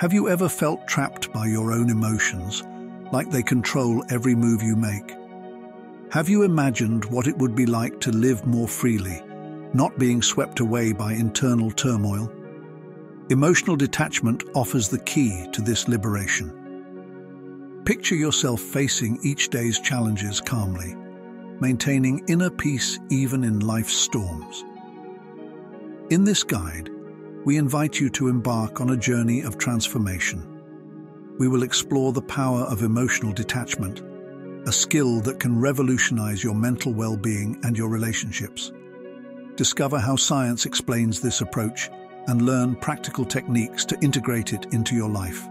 Have you ever felt trapped by your own emotions, like they control every move you make? Have you imagined what it would be like to live more freely, not being swept away by internal turmoil? Emotional detachment offers the key to this liberation. Picture yourself facing each day's challenges calmly, maintaining inner peace even in life's storms. In this guide, we invite you to embark on a journey of transformation. We will explore the power of emotional detachment, a skill that can revolutionize your mental well-being and your relationships. Discover how science explains this approach and learn practical techniques to integrate it into your life.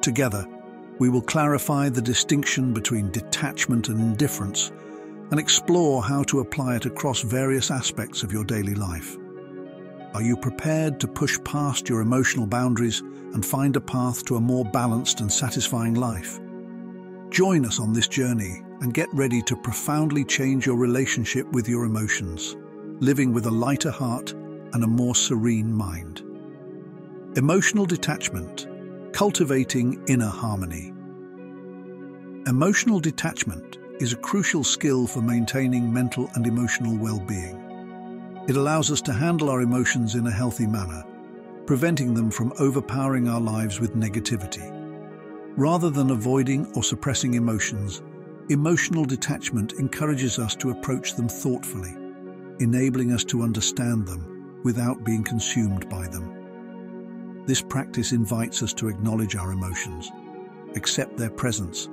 Together, we will clarify the distinction between detachment and indifference and explore how to apply it across various aspects of your daily life. Are you prepared to push past your emotional boundaries and find a path to a more balanced and satisfying life? Join us on this journey and get ready to profoundly change your relationship with your emotions, living with a lighter heart and a more serene mind. Emotional detachment, cultivating inner harmony. Emotional detachment is a crucial skill for maintaining mental and emotional well-being. It allows us to handle our emotions in a healthy manner, preventing them from overpowering our lives with negativity. Rather than avoiding or suppressing emotions, emotional detachment encourages us to approach them thoughtfully, enabling us to understand them without being consumed by them. This practice invites us to acknowledge our emotions, accept their presence,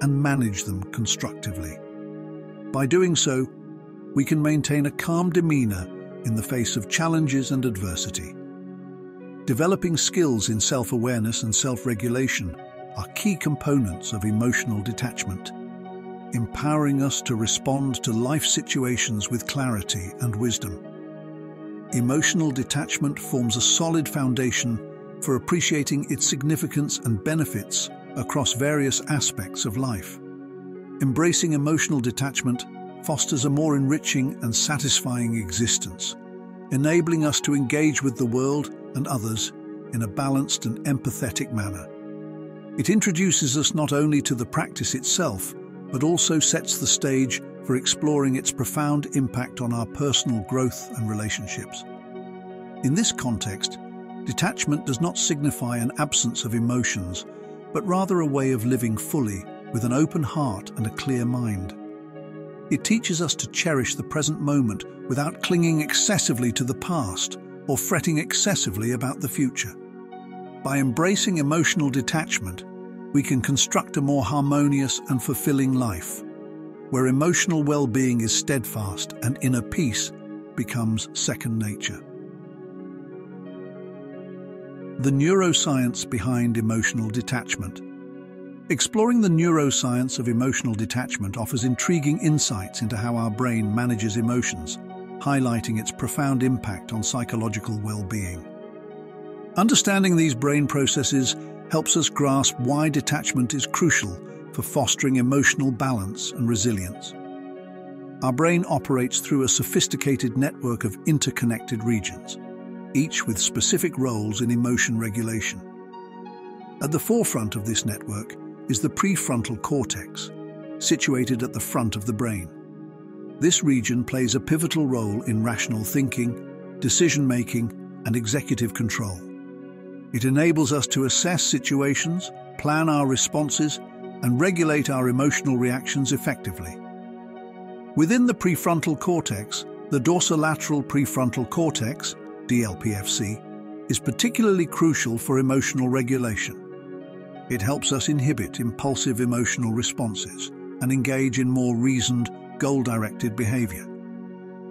and manage them constructively. By doing so, we can maintain a calm demeanor in the face of challenges and adversity. Developing skills in self-awareness and self-regulation are key components of emotional detachment, empowering us to respond to life situations with clarity and wisdom. Emotional detachment forms a solid foundation for appreciating its significance and benefits across various aspects of life. Embracing emotional detachment fosters a more enriching and satisfying existence, enabling us to engage with the world and others in a balanced and empathetic manner. It introduces us not only to the practice itself, but also sets the stage for exploring its profound impact on our personal growth and relationships. In this context, detachment does not signify an absence of emotions, but rather a way of living fully with an open heart and a clear mind. It teaches us to cherish the present moment without clinging excessively to the past or fretting excessively about the future. By embracing emotional detachment, we can construct a more harmonious and fulfilling life, where emotional well-being is steadfast and inner peace becomes second nature. The neuroscience behind emotional detachment. Exploring the neuroscience of emotional detachment offers intriguing insights into how our brain manages emotions, highlighting its profound impact on psychological well-being. Understanding these brain processes helps us grasp why detachment is crucial for fostering emotional balance and resilience. Our brain operates through a sophisticated network of interconnected regions, each with specific roles in emotion regulation. At the forefront of this network is the prefrontal cortex, situated at the front of the brain. This region plays a pivotal role in rational thinking, decision-making, and executive control. It enables us to assess situations, plan our responses, and regulate our emotional reactions effectively. Within the prefrontal cortex, the dorsolateral prefrontal cortex, DLPFC, is particularly crucial for emotional regulation. It helps us inhibit impulsive emotional responses and engage in more reasoned, goal-directed behavior.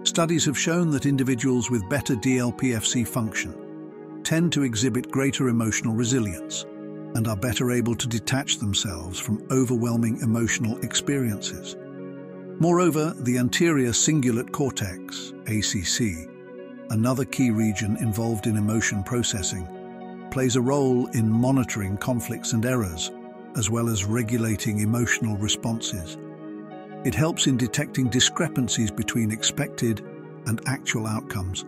Studies have shown that individuals with better DLPFC function tend to exhibit greater emotional resilience and are better able to detach themselves from overwhelming emotional experiences. Moreover, the anterior cingulate cortex, ACC, another key region involved in emotion processing, plays a role in monitoring conflicts and errors, as well as regulating emotional responses. It helps in detecting discrepancies between expected and actual outcomes,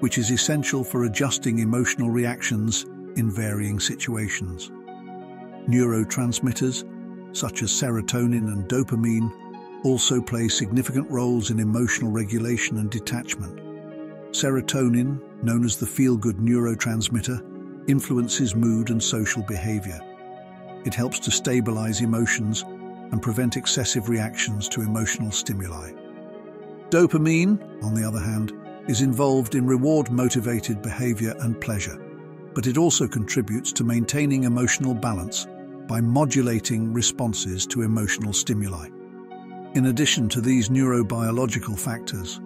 which is essential for adjusting emotional reactions in varying situations. Neurotransmitters, such as serotonin and dopamine, also play significant roles in emotional regulation and detachment. Serotonin, known as the feel-good neurotransmitter, influences mood and social behavior. It helps to stabilize emotions and prevent excessive reactions to emotional stimuli. Dopamine, on the other hand, is involved in reward-motivated behavior and pleasure, but it also contributes to maintaining emotional balance by modulating responses to emotional stimuli. In addition to these neurobiological factors,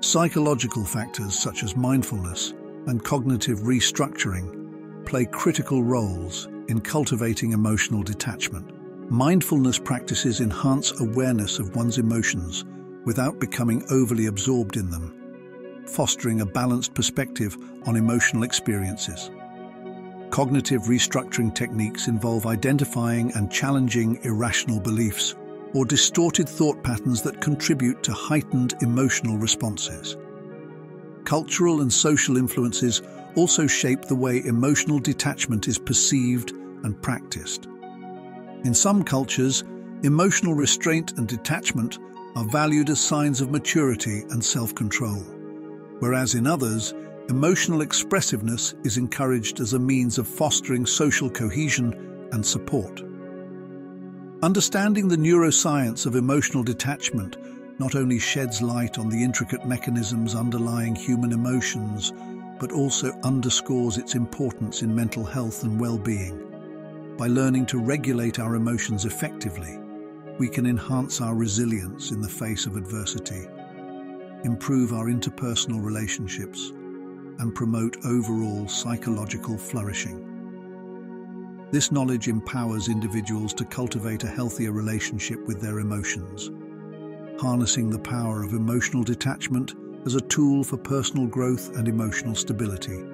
psychological factors such as mindfulness and cognitive restructuring play critical roles in cultivating emotional detachment. Mindfulness practices enhance awareness of one's emotions without becoming overly absorbed in them, fostering a balanced perspective on emotional experiences. Cognitive restructuring techniques involve identifying and challenging irrational beliefs or distorted thought patterns that contribute to heightened emotional responses. Cultural and social influences also shape the way emotional detachment is perceived and practiced. In some cultures, emotional restraint and detachment are valued as signs of maturity and self-control, whereas in others, emotional expressiveness is encouraged as a means of fostering social cohesion and support. Understanding the neuroscience of emotional detachment not only sheds light on the intricate mechanisms underlying human emotions, but also underscores its importance in mental health and well-being. By learning to regulate our emotions effectively, we can enhance our resilience in the face of adversity, improve our interpersonal relationships, and promote overall psychological flourishing. This knowledge empowers individuals to cultivate a healthier relationship with their emotions, harnessing the power of emotional detachment as a tool for personal growth and emotional stability.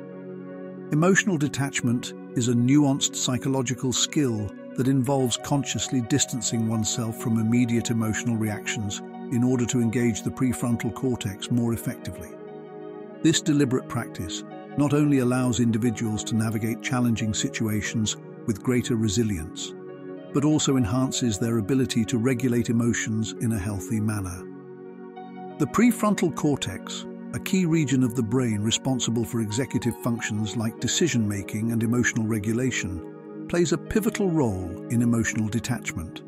Emotional detachment is a nuanced psychological skill that involves consciously distancing oneself from immediate emotional reactions in order to engage the prefrontal cortex more effectively. This deliberate practice not only allows individuals to navigate challenging situations with greater resilience, but also enhances their ability to regulate emotions in a healthy manner. The prefrontal cortex, a key region of the brain responsible for executive functions like decision-making and emotional regulation, plays a pivotal role in emotional detachment.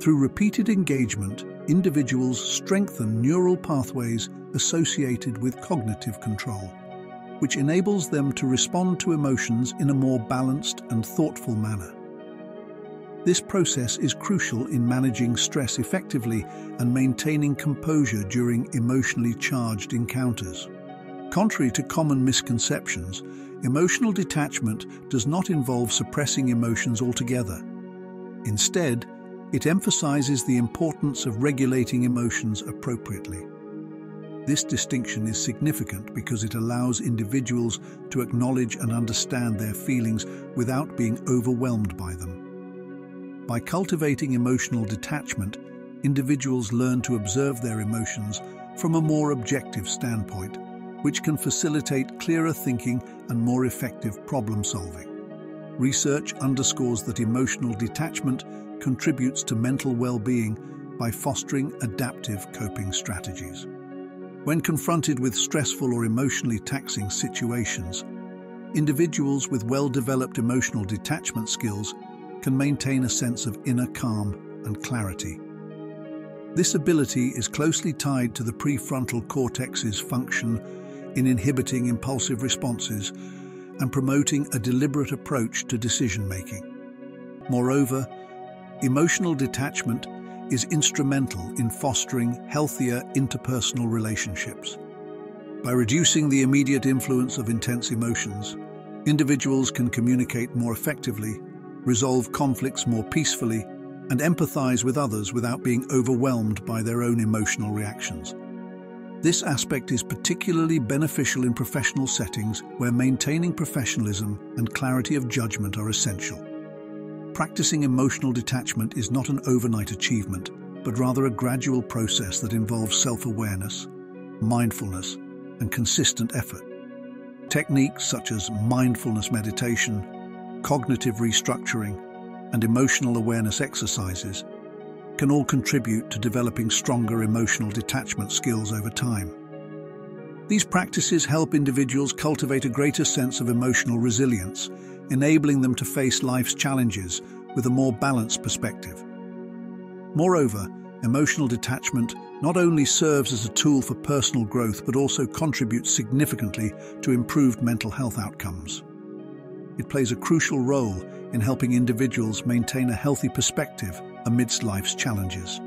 Through repeated engagement, individuals strengthen neural pathways associated with cognitive control, which enables them to respond to emotions in a more balanced and thoughtful manner. This process is crucial in managing stress effectively and maintaining composure during emotionally charged encounters. Contrary to common misconceptions, emotional detachment does not involve suppressing emotions altogether. Instead, it emphasizes the importance of regulating emotions appropriately. This distinction is significant because it allows individuals to acknowledge and understand their feelings without being overwhelmed by them. By cultivating emotional detachment, individuals learn to observe their emotions from a more objective standpoint, which can facilitate clearer thinking and more effective problem-solving. Research underscores that emotional detachment contributes to mental well-being by fostering adaptive coping strategies. When confronted with stressful or emotionally taxing situations, individuals with well-developed emotional detachment skills can maintain a sense of inner calm and clarity. This ability is closely tied to the prefrontal cortex's function in inhibiting impulsive responses and promoting a deliberate approach to decision-making. Moreover, emotional detachment is instrumental in fostering healthier interpersonal relationships. By reducing the immediate influence of intense emotions, individuals can communicate more effectively, resolve conflicts more peacefully, and empathize with others without being overwhelmed by their own emotional reactions. This aspect is particularly beneficial in professional settings where maintaining professionalism and clarity of judgment are essential. Practicing emotional detachment is not an overnight achievement, but rather a gradual process that involves self-awareness, mindfulness, and consistent effort. Techniques such as mindfulness meditation, cognitive restructuring, and emotional awareness exercises can all contribute to developing stronger emotional detachment skills over time. These practices help individuals cultivate a greater sense of emotional resilience, enabling them to face life's challenges with a more balanced perspective. Moreover, emotional detachment not only serves as a tool for personal growth but also contributes significantly to improved mental health outcomes. It plays a crucial role in helping individuals maintain a healthy perspective amidst life's challenges.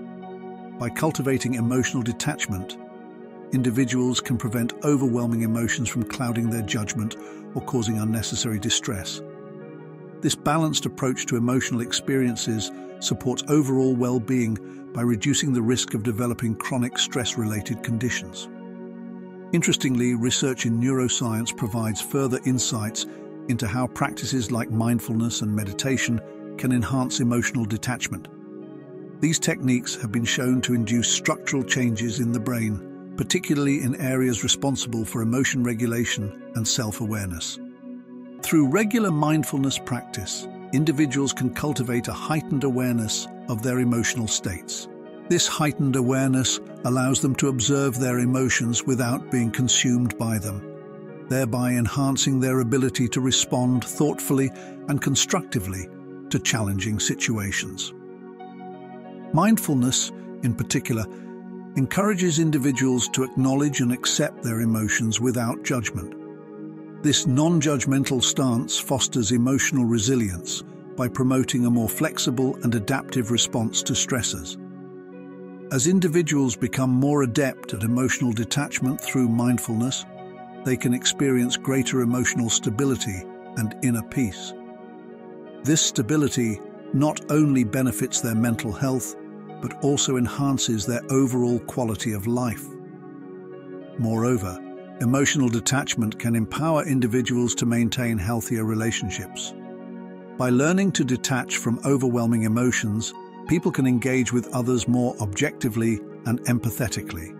By cultivating emotional detachment, individuals can prevent overwhelming emotions from clouding their judgment or causing unnecessary distress. This balanced approach to emotional experiences supports overall well-being by reducing the risk of developing chronic stress-related conditions. Interestingly, research in neuroscience provides further insights into how practices like mindfulness and meditation can enhance emotional detachment. These techniques have been shown to induce structural changes in the brain, particularly in areas responsible for emotion regulation and self-awareness. Through regular mindfulness practice, individuals can cultivate a heightened awareness of their emotional states. This heightened awareness allows them to observe their emotions without being consumed by them, thereby enhancing their ability to respond thoughtfully and constructively to challenging situations. Mindfulness, in particular, encourages individuals to acknowledge and accept their emotions without judgment. This non-judgmental stance fosters emotional resilience by promoting a more flexible and adaptive response to stressors. As individuals become more adept at emotional detachment through mindfulness, they can experience greater emotional stability and inner peace. This stability not only benefits their mental health, but also enhances their overall quality of life. Moreover, emotional detachment can empower individuals to maintain healthier relationships. By learning to detach from overwhelming emotions, people can engage with others more objectively and empathetically.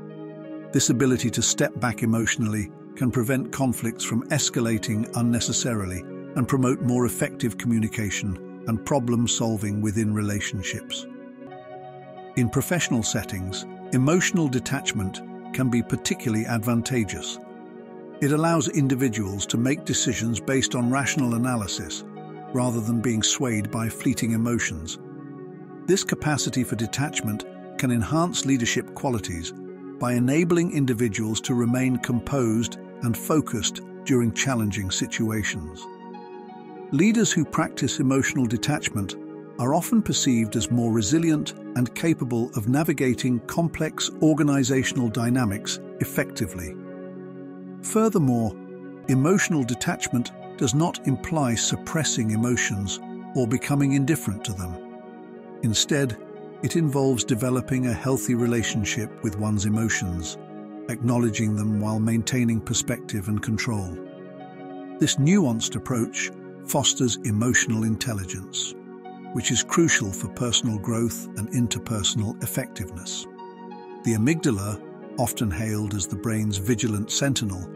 This ability to step back emotionally can prevent conflicts from escalating unnecessarily and promote more effective communication and problem-solving within relationships. In professional settings, emotional detachment can be particularly advantageous. It allows individuals to make decisions based on rational analysis, rather than being swayed by fleeting emotions. This capacity for detachment can enhance leadership qualities by enabling individuals to remain composed and focused during challenging situations. Leaders who practice emotional detachment are often perceived as more resilient and capable of navigating complex organizational dynamics effectively. Furthermore, emotional detachment does not imply suppressing emotions or becoming indifferent to them. Instead, it involves developing a healthy relationship with one's emotions, acknowledging them while maintaining perspective and control. This nuanced approach fosters emotional intelligence, which is crucial for personal growth and interpersonal effectiveness. The amygdala, often hailed as the brain's vigilant sentinel,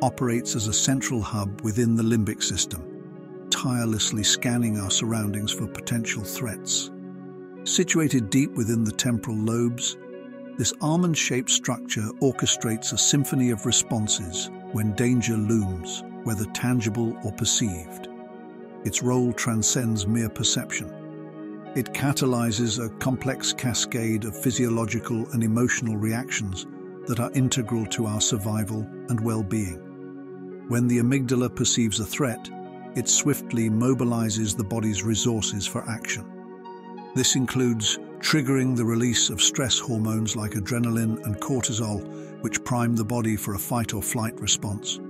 operates as a central hub within the limbic system, tirelessly scanning our surroundings for potential threats. Situated deep within the temporal lobes, this almond-shaped structure orchestrates a symphony of responses when danger looms, whether tangible or perceived. Its role transcends mere perception. It catalyzes a complex cascade of physiological and emotional reactions that are integral to our survival and well-being. When the amygdala perceives a threat, it swiftly mobilizes the body's resources for action. This includes triggering the release of stress hormones like adrenaline and cortisol, which prime the body for a fight-or-flight response.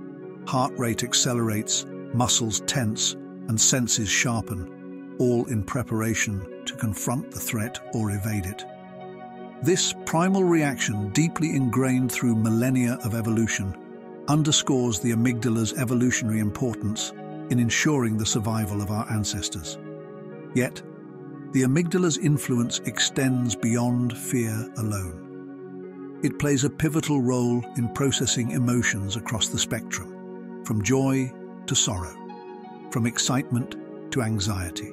Heart rate accelerates, muscles tense, and senses sharpen, all in preparation to confront the threat or evade it. This primal reaction, deeply ingrained through millennia of evolution, underscores the amygdala's evolutionary importance in ensuring the survival of our ancestors. Yet, the amygdala's influence extends beyond fear alone. It plays a pivotal role in processing emotions across the spectrum, from joy to sorrow, from excitement to anxiety.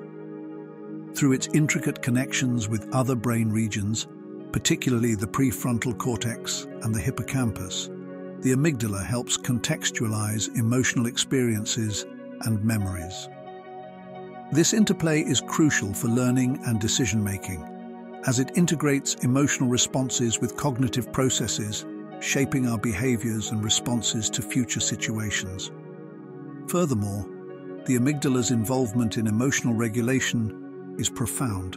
Through its intricate connections with other brain regions, particularly the prefrontal cortex and the hippocampus, the amygdala helps contextualize emotional experiences and memories. This interplay is crucial for learning and decision-making, as it integrates emotional responses with cognitive processes, shaping our behaviors and responses to future situations. Furthermore, the amygdala's involvement in emotional regulation is profound.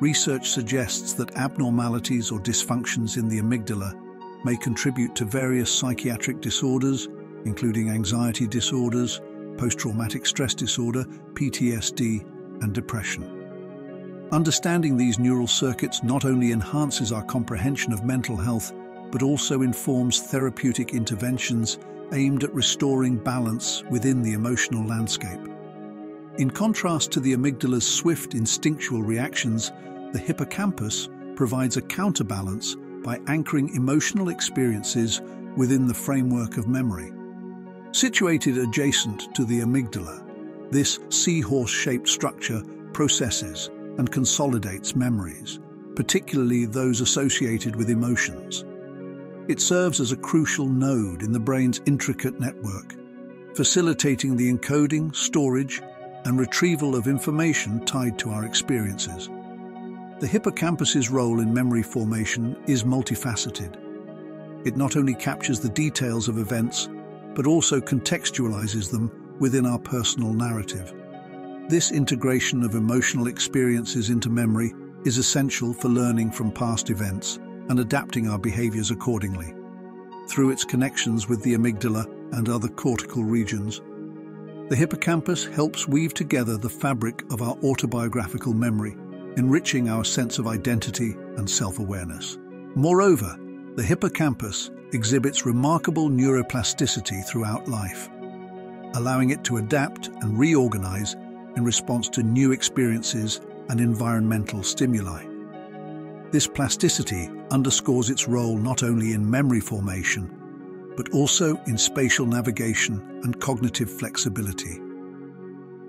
Research suggests that abnormalities or dysfunctions in the amygdala may contribute to various psychiatric disorders, including anxiety disorders, post-traumatic stress disorder, PTSD, and depression. Understanding these neural circuits not only enhances our comprehension of mental health, but also informs therapeutic interventions aimed at restoring balance within the emotional landscape. In contrast to the amygdala's swift instinctual reactions, the hippocampus provides a counterbalance by anchoring emotional experiences within the framework of memory. Situated adjacent to the amygdala, this seahorse-shaped structure processes and consolidates memories, particularly those associated with emotions. It serves as a crucial node in the brain's intricate network, facilitating the encoding, storage, and retrieval of information tied to our experiences. The hippocampus's role in memory formation is multifaceted. It not only captures the details of events, but also contextualizes them within our personal narrative. This integration of emotional experiences into memory is essential for learning from past events and adapting our behaviors accordingly. Through its connections with the amygdala and other cortical regions, the hippocampus helps weave together the fabric of our autobiographical memory, enriching our sense of identity and self-awareness. Moreover, the hippocampus exhibits remarkable neuroplasticity throughout life, allowing it to adapt and reorganize in response to new experiences and environmental stimuli. This plasticity underscores its role not only in memory formation, but also in spatial navigation and cognitive flexibility.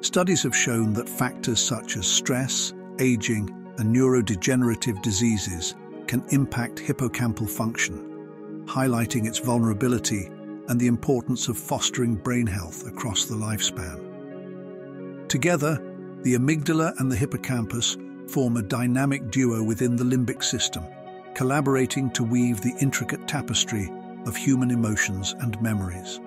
Studies have shown that factors such as stress, aging, and neurodegenerative diseases can impact hippocampal function, highlighting its vulnerability and the importance of fostering brain health across the lifespan. Together, the amygdala and the hippocampus form a dynamic duo within the limbic system, collaborating to weave the intricate tapestry of human emotions and memories.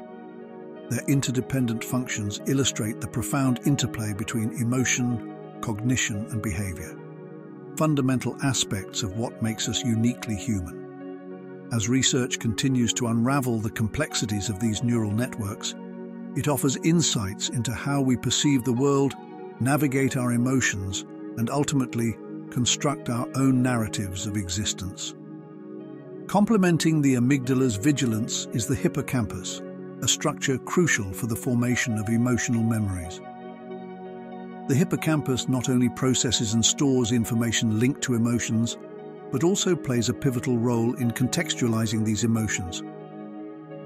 Their interdependent functions illustrate the profound interplay between emotion, cognition, and behavior, fundamental aspects of what makes us uniquely human. As research continues to unravel the complexities of these neural networks, it offers insights into how we perceive the world, navigate our emotions, and ultimately construct our own narratives of existence. Complementing the amygdala's vigilance is the hippocampus, a structure crucial for the formation of emotional memories. The hippocampus not only processes and stores information linked to emotions, but also plays a pivotal role in contextualizing these emotions.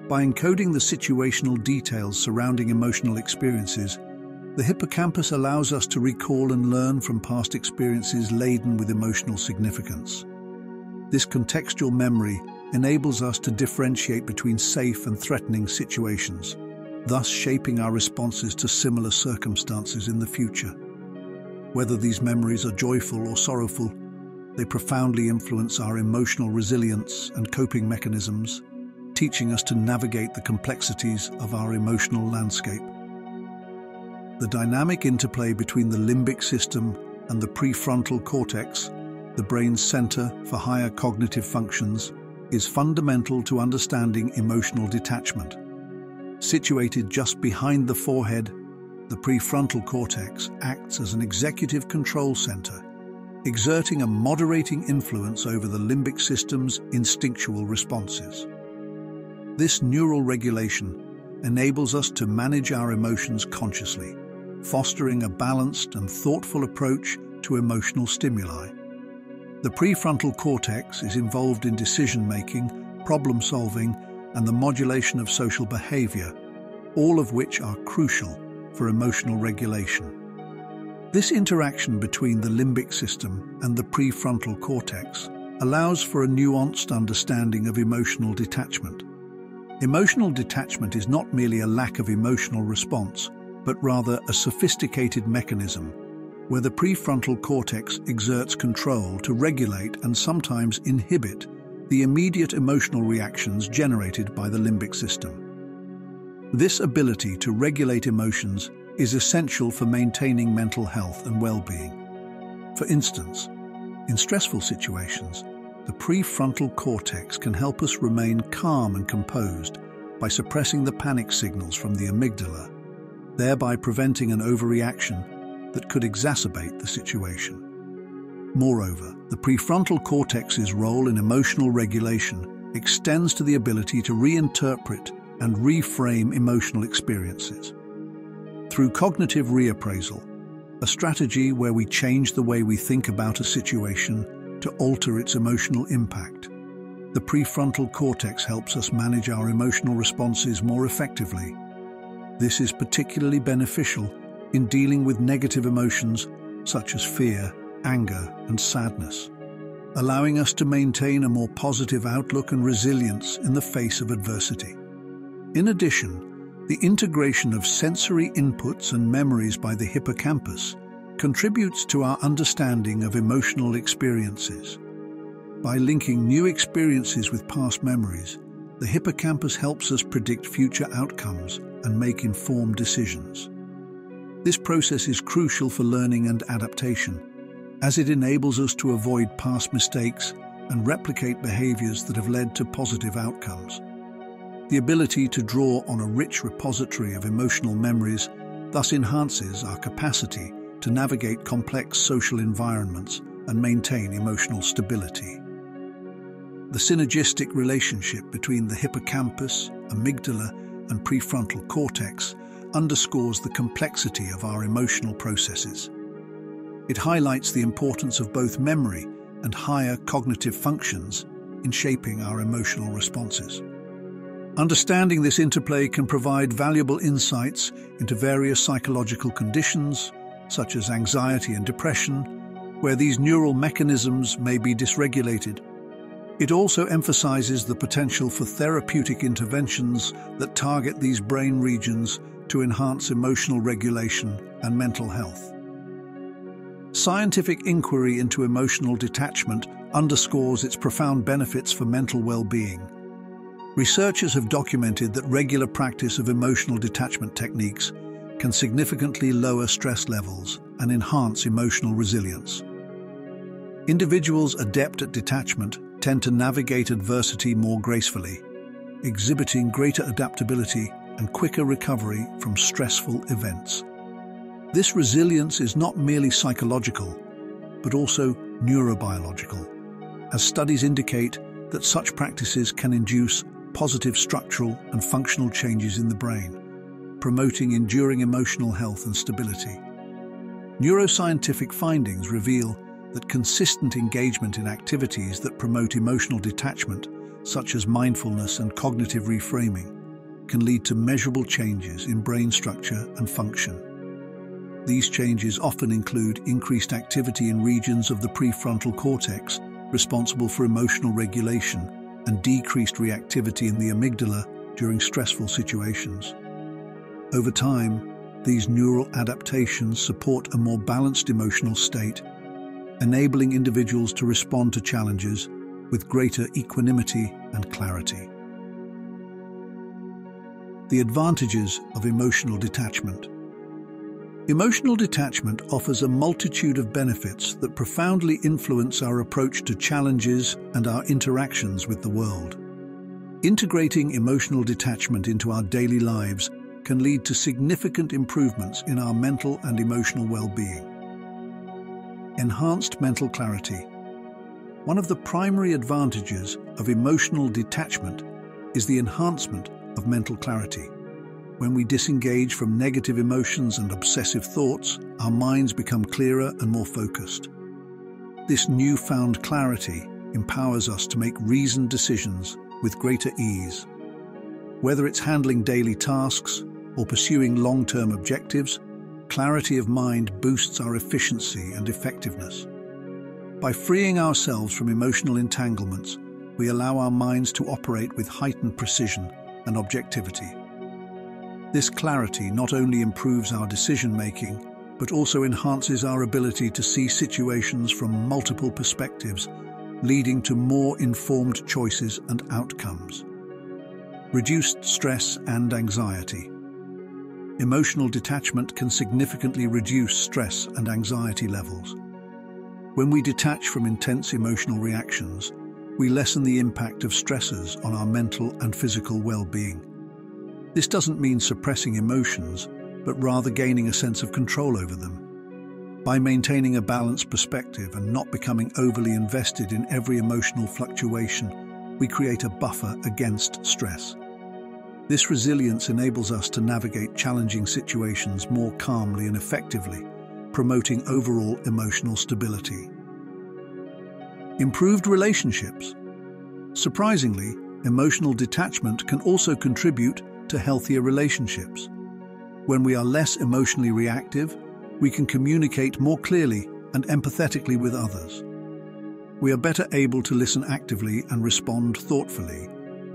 By encoding the situational details surrounding emotional experiences, the hippocampus allows us to recall and learn from past experiences laden with emotional significance. This contextual memory enables us to differentiate between safe and threatening situations, thus shaping our responses to similar circumstances in the future. Whether these memories are joyful or sorrowful, they profoundly influence our emotional resilience and coping mechanisms, teaching us to navigate the complexities of our emotional landscape. The dynamic interplay between the limbic system and the prefrontal cortex, the brain's center for higher cognitive functions, is fundamental to understanding emotional detachment. Situated just behind the forehead, the prefrontal cortex acts as an executive control center, exerting a moderating influence over the limbic system's instinctual responses. This neural regulation enables us to manage our emotions consciously, fostering a balanced and thoughtful approach to emotional stimuli. The prefrontal cortex is involved in decision-making, problem-solving, and the modulation of social behavior, all of which are crucial for emotional regulation. This interaction between the limbic system and the prefrontal cortex allows for a nuanced understanding of emotional detachment. Emotional detachment is not merely a lack of emotional response, but rather a sophisticated mechanism where the prefrontal cortex exerts control to regulate and sometimes inhibit the immediate emotional reactions generated by the limbic system. This ability to regulate emotions is essential for maintaining mental health and well-being. For instance, in stressful situations, the prefrontal cortex can help us remain calm and composed by suppressing the panic signals from the amygdala, thereby preventing an overreaction that could exacerbate the situation. Moreover, the prefrontal cortex's role in emotional regulation extends to the ability to reinterpret and reframe emotional experiences. Through cognitive reappraisal, a strategy where we change the way we think about a situation to alter its emotional impact, the prefrontal cortex helps us manage our emotional responses more effectively. This is particularly beneficial in dealing with negative emotions such as fear, anger, and sadness, allowing us to maintain a more positive outlook and resilience in the face of adversity. In addition, the integration of sensory inputs and memories by the hippocampus contributes to our understanding of emotional experiences. By linking new experiences with past memories, the hippocampus helps us predict future outcomes and make informed decisions. This process is crucial for learning and adaptation, as it enables us to avoid past mistakes and replicate behaviors that have led to positive outcomes. The ability to draw on a rich repository of emotional memories thus enhances our capacity to navigate complex social environments and maintain emotional stability. The synergistic relationship between the hippocampus, amygdala, and prefrontal cortex underscores the complexity of our emotional processes. It highlights the importance of both memory and higher cognitive functions in shaping our emotional responses. Understanding this interplay can provide valuable insights into various psychological conditions, such as anxiety and depression, where these neural mechanisms may be dysregulated. It also emphasizes the potential for therapeutic interventions that target these brain regions to enhance emotional regulation and mental health. Scientific inquiry into emotional detachment underscores its profound benefits for mental well-being. Researchers have documented that regular practice of emotional detachment techniques can significantly lower stress levels and enhance emotional resilience. Individuals adept at detachment tend to navigate adversity more gracefully, exhibiting greater adaptability and quicker recovery from stressful events. This resilience is not merely psychological, but also neurobiological, as studies indicate that such practices can induce positive structural and functional changes in the brain, promoting enduring emotional health and stability. Neuroscientific findings reveal that consistent engagement in activities that promote emotional detachment, such as mindfulness and cognitive reframing, can lead to measurable changes in brain structure and function. These changes often include increased activity in regions of the prefrontal cortex responsible for emotional regulation and decreased reactivity in the amygdala during stressful situations. Over time, these neural adaptations support a more balanced emotional state, enabling individuals to respond to challenges with greater equanimity and clarity. The advantages of emotional detachment. Emotional detachment offers a multitude of benefits that profoundly influence our approach to challenges and our interactions with the world. Integrating emotional detachment into our daily lives can lead to significant improvements in our mental and emotional well-being. Enhanced mental clarity. One of the primary advantages of emotional detachment is the enhancement of mental clarity. When we disengage from negative emotions and obsessive thoughts, our minds become clearer and more focused. This newfound clarity empowers us to make reasoned decisions with greater ease. Whether it's handling daily tasks, or pursuing long-term objectives, clarity of mind boosts our efficiency and effectiveness. By freeing ourselves from emotional entanglements, we allow our minds to operate with heightened precision and objectivity. This clarity not only improves our decision-making, but also enhances our ability to see situations from multiple perspectives, leading to more informed choices and outcomes. Reduced stress and anxiety. Emotional detachment can significantly reduce stress and anxiety levels. When we detach from intense emotional reactions, we lessen the impact of stressors on our mental and physical well-being. This doesn't mean suppressing emotions, but rather gaining a sense of control over them. By maintaining a balanced perspective and not becoming overly invested in every emotional fluctuation, we create a buffer against stress. This resilience enables us to navigate challenging situations more calmly and effectively, promoting overall emotional stability. Improved relationships. Surprisingly, emotional detachment can also contribute to healthier relationships. When we are less emotionally reactive, we can communicate more clearly and empathetically with others. We are better able to listen actively and respond thoughtfully,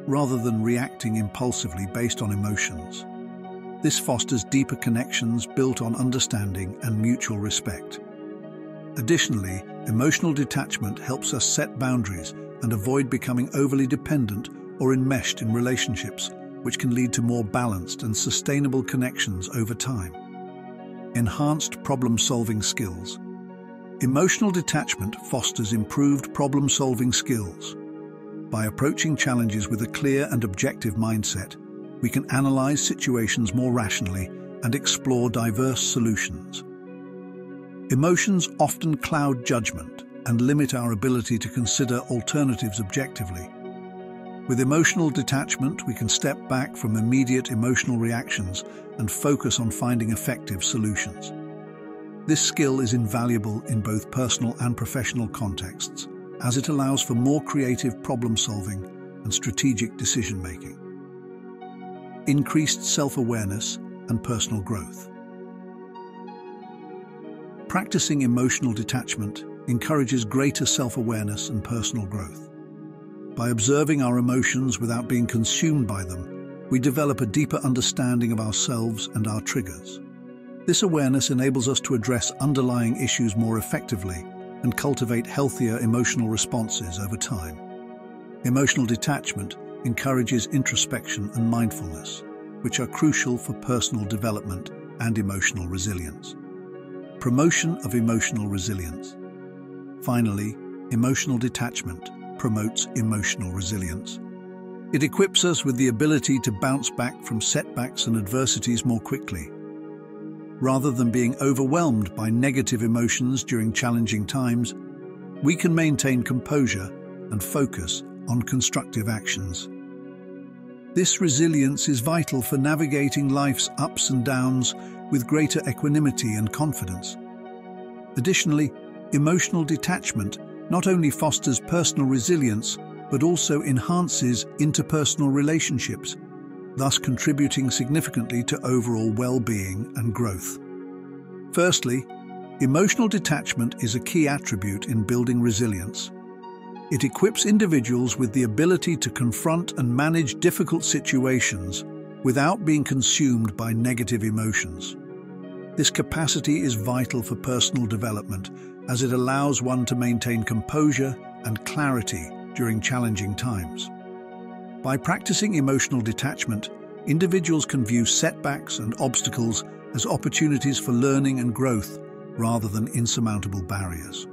rather than reacting impulsively based on emotions. This fosters deeper connections built on understanding and mutual respect. Additionally, emotional detachment helps us set boundaries and avoid becoming overly dependent or enmeshed in relationships, which can lead to more balanced and sustainable connections over time. Enhanced problem-solving skills. Emotional detachment fosters improved problem-solving skills. By approaching challenges with a clear and objective mindset, we can analyze situations more rationally and explore diverse solutions. Emotions often cloud judgment and limit our ability to consider alternatives objectively. With emotional detachment, we can step back from immediate emotional reactions and focus on finding effective solutions. This skill is invaluable in both personal and professional contexts, as it allows for more creative problem-solving and strategic decision-making. Increased self-awareness and personal growth. Practicing emotional detachment encourages greater self-awareness and personal growth. By observing our emotions without being consumed by them, we develop a deeper understanding of ourselves and our triggers. This awareness enables us to address underlying issues more effectively and cultivate healthier emotional responses over time. Emotional detachment encourages introspection and mindfulness, which are crucial for personal development and emotional resilience. Promotion of emotional resilience. Finally, emotional detachment promotes emotional resilience. It equips us with the ability to bounce back from setbacks and adversities more quickly. Rather than being overwhelmed by negative emotions during challenging times, we can maintain composure and focus on constructive actions. This resilience is vital for navigating life's ups and downs with greater equanimity and confidence. Additionally, emotional detachment not only fosters personal resilience, but also enhances interpersonal relationships, thus contributing significantly to overall well-being and growth. Firstly, emotional detachment is a key attribute in building resilience. It equips individuals with the ability to confront and manage difficult situations without being consumed by negative emotions. This capacity is vital for personal development, as it allows one to maintain composure and clarity during challenging times. By practicing emotional detachment, individuals can view setbacks and obstacles as opportunities for learning and growth rather than insurmountable barriers.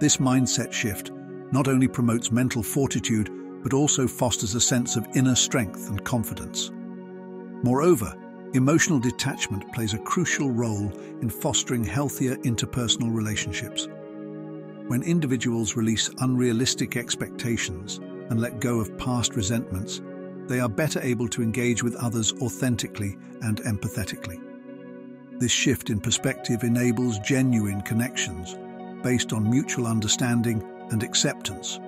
This mindset shift not only promotes mental fortitude, but also fosters a sense of inner strength and confidence. Moreover, emotional detachment plays a crucial role in fostering healthier interpersonal relationships. When individuals release unrealistic expectations and let go of past resentments, they are better able to engage with others authentically and empathetically. This shift in perspective enables genuine connections based on mutual understanding and acceptance,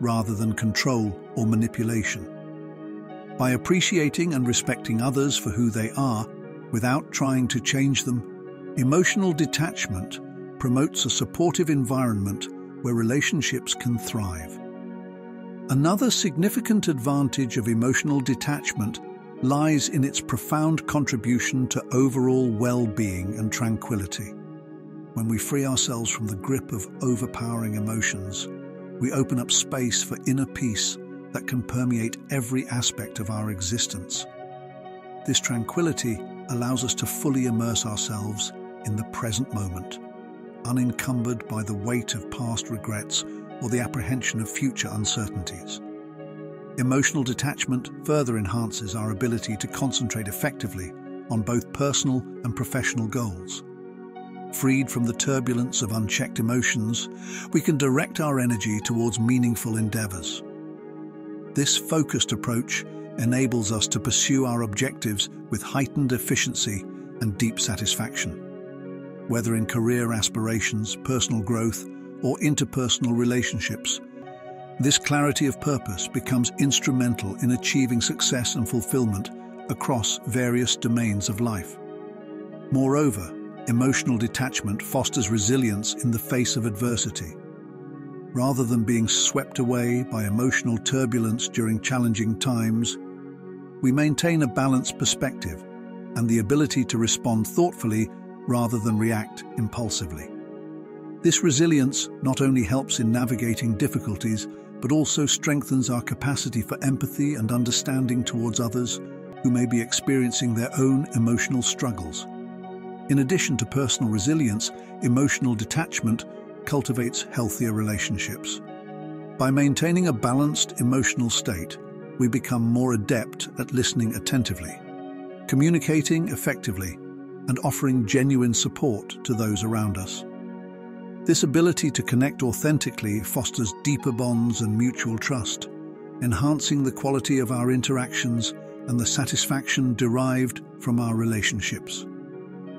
rather than control or manipulation. By appreciating and respecting others for who they are, without trying to change them, emotional detachment promotes a supportive environment where relationships can thrive. Another significant advantage of emotional detachment lies in its profound contribution to overall well-being and tranquility. When we free ourselves from the grip of overpowering emotions, we open up space for inner peace that can permeate every aspect of our existence. This tranquility allows us to fully immerse ourselves in the present moment, unencumbered by the weight of past regrets or the apprehension of future uncertainties. Emotional detachment further enhances our ability to concentrate effectively on both personal and professional goals. Freed from the turbulence of unchecked emotions, we can direct our energy towards meaningful endeavors. This focused approach enables us to pursue our objectives with heightened efficiency and deep satisfaction. Whether in career aspirations, personal growth, or interpersonal relationships, this clarity of purpose becomes instrumental in achieving success and fulfillment across various domains of life. Moreover, emotional detachment fosters resilience in the face of adversity. Rather than being swept away by emotional turbulence during challenging times, we maintain a balanced perspective and the ability to respond thoughtfully rather than react impulsively. This resilience not only helps in navigating difficulties, but also strengthens our capacity for empathy and understanding towards others who may be experiencing their own emotional struggles. In addition to personal resilience, emotional detachment cultivates healthier relationships. By maintaining a balanced emotional state, we become more adept at listening attentively, communicating effectively, and offering genuine support to those around us. This ability to connect authentically fosters deeper bonds and mutual trust, enhancing the quality of our interactions and the satisfaction derived from our relationships.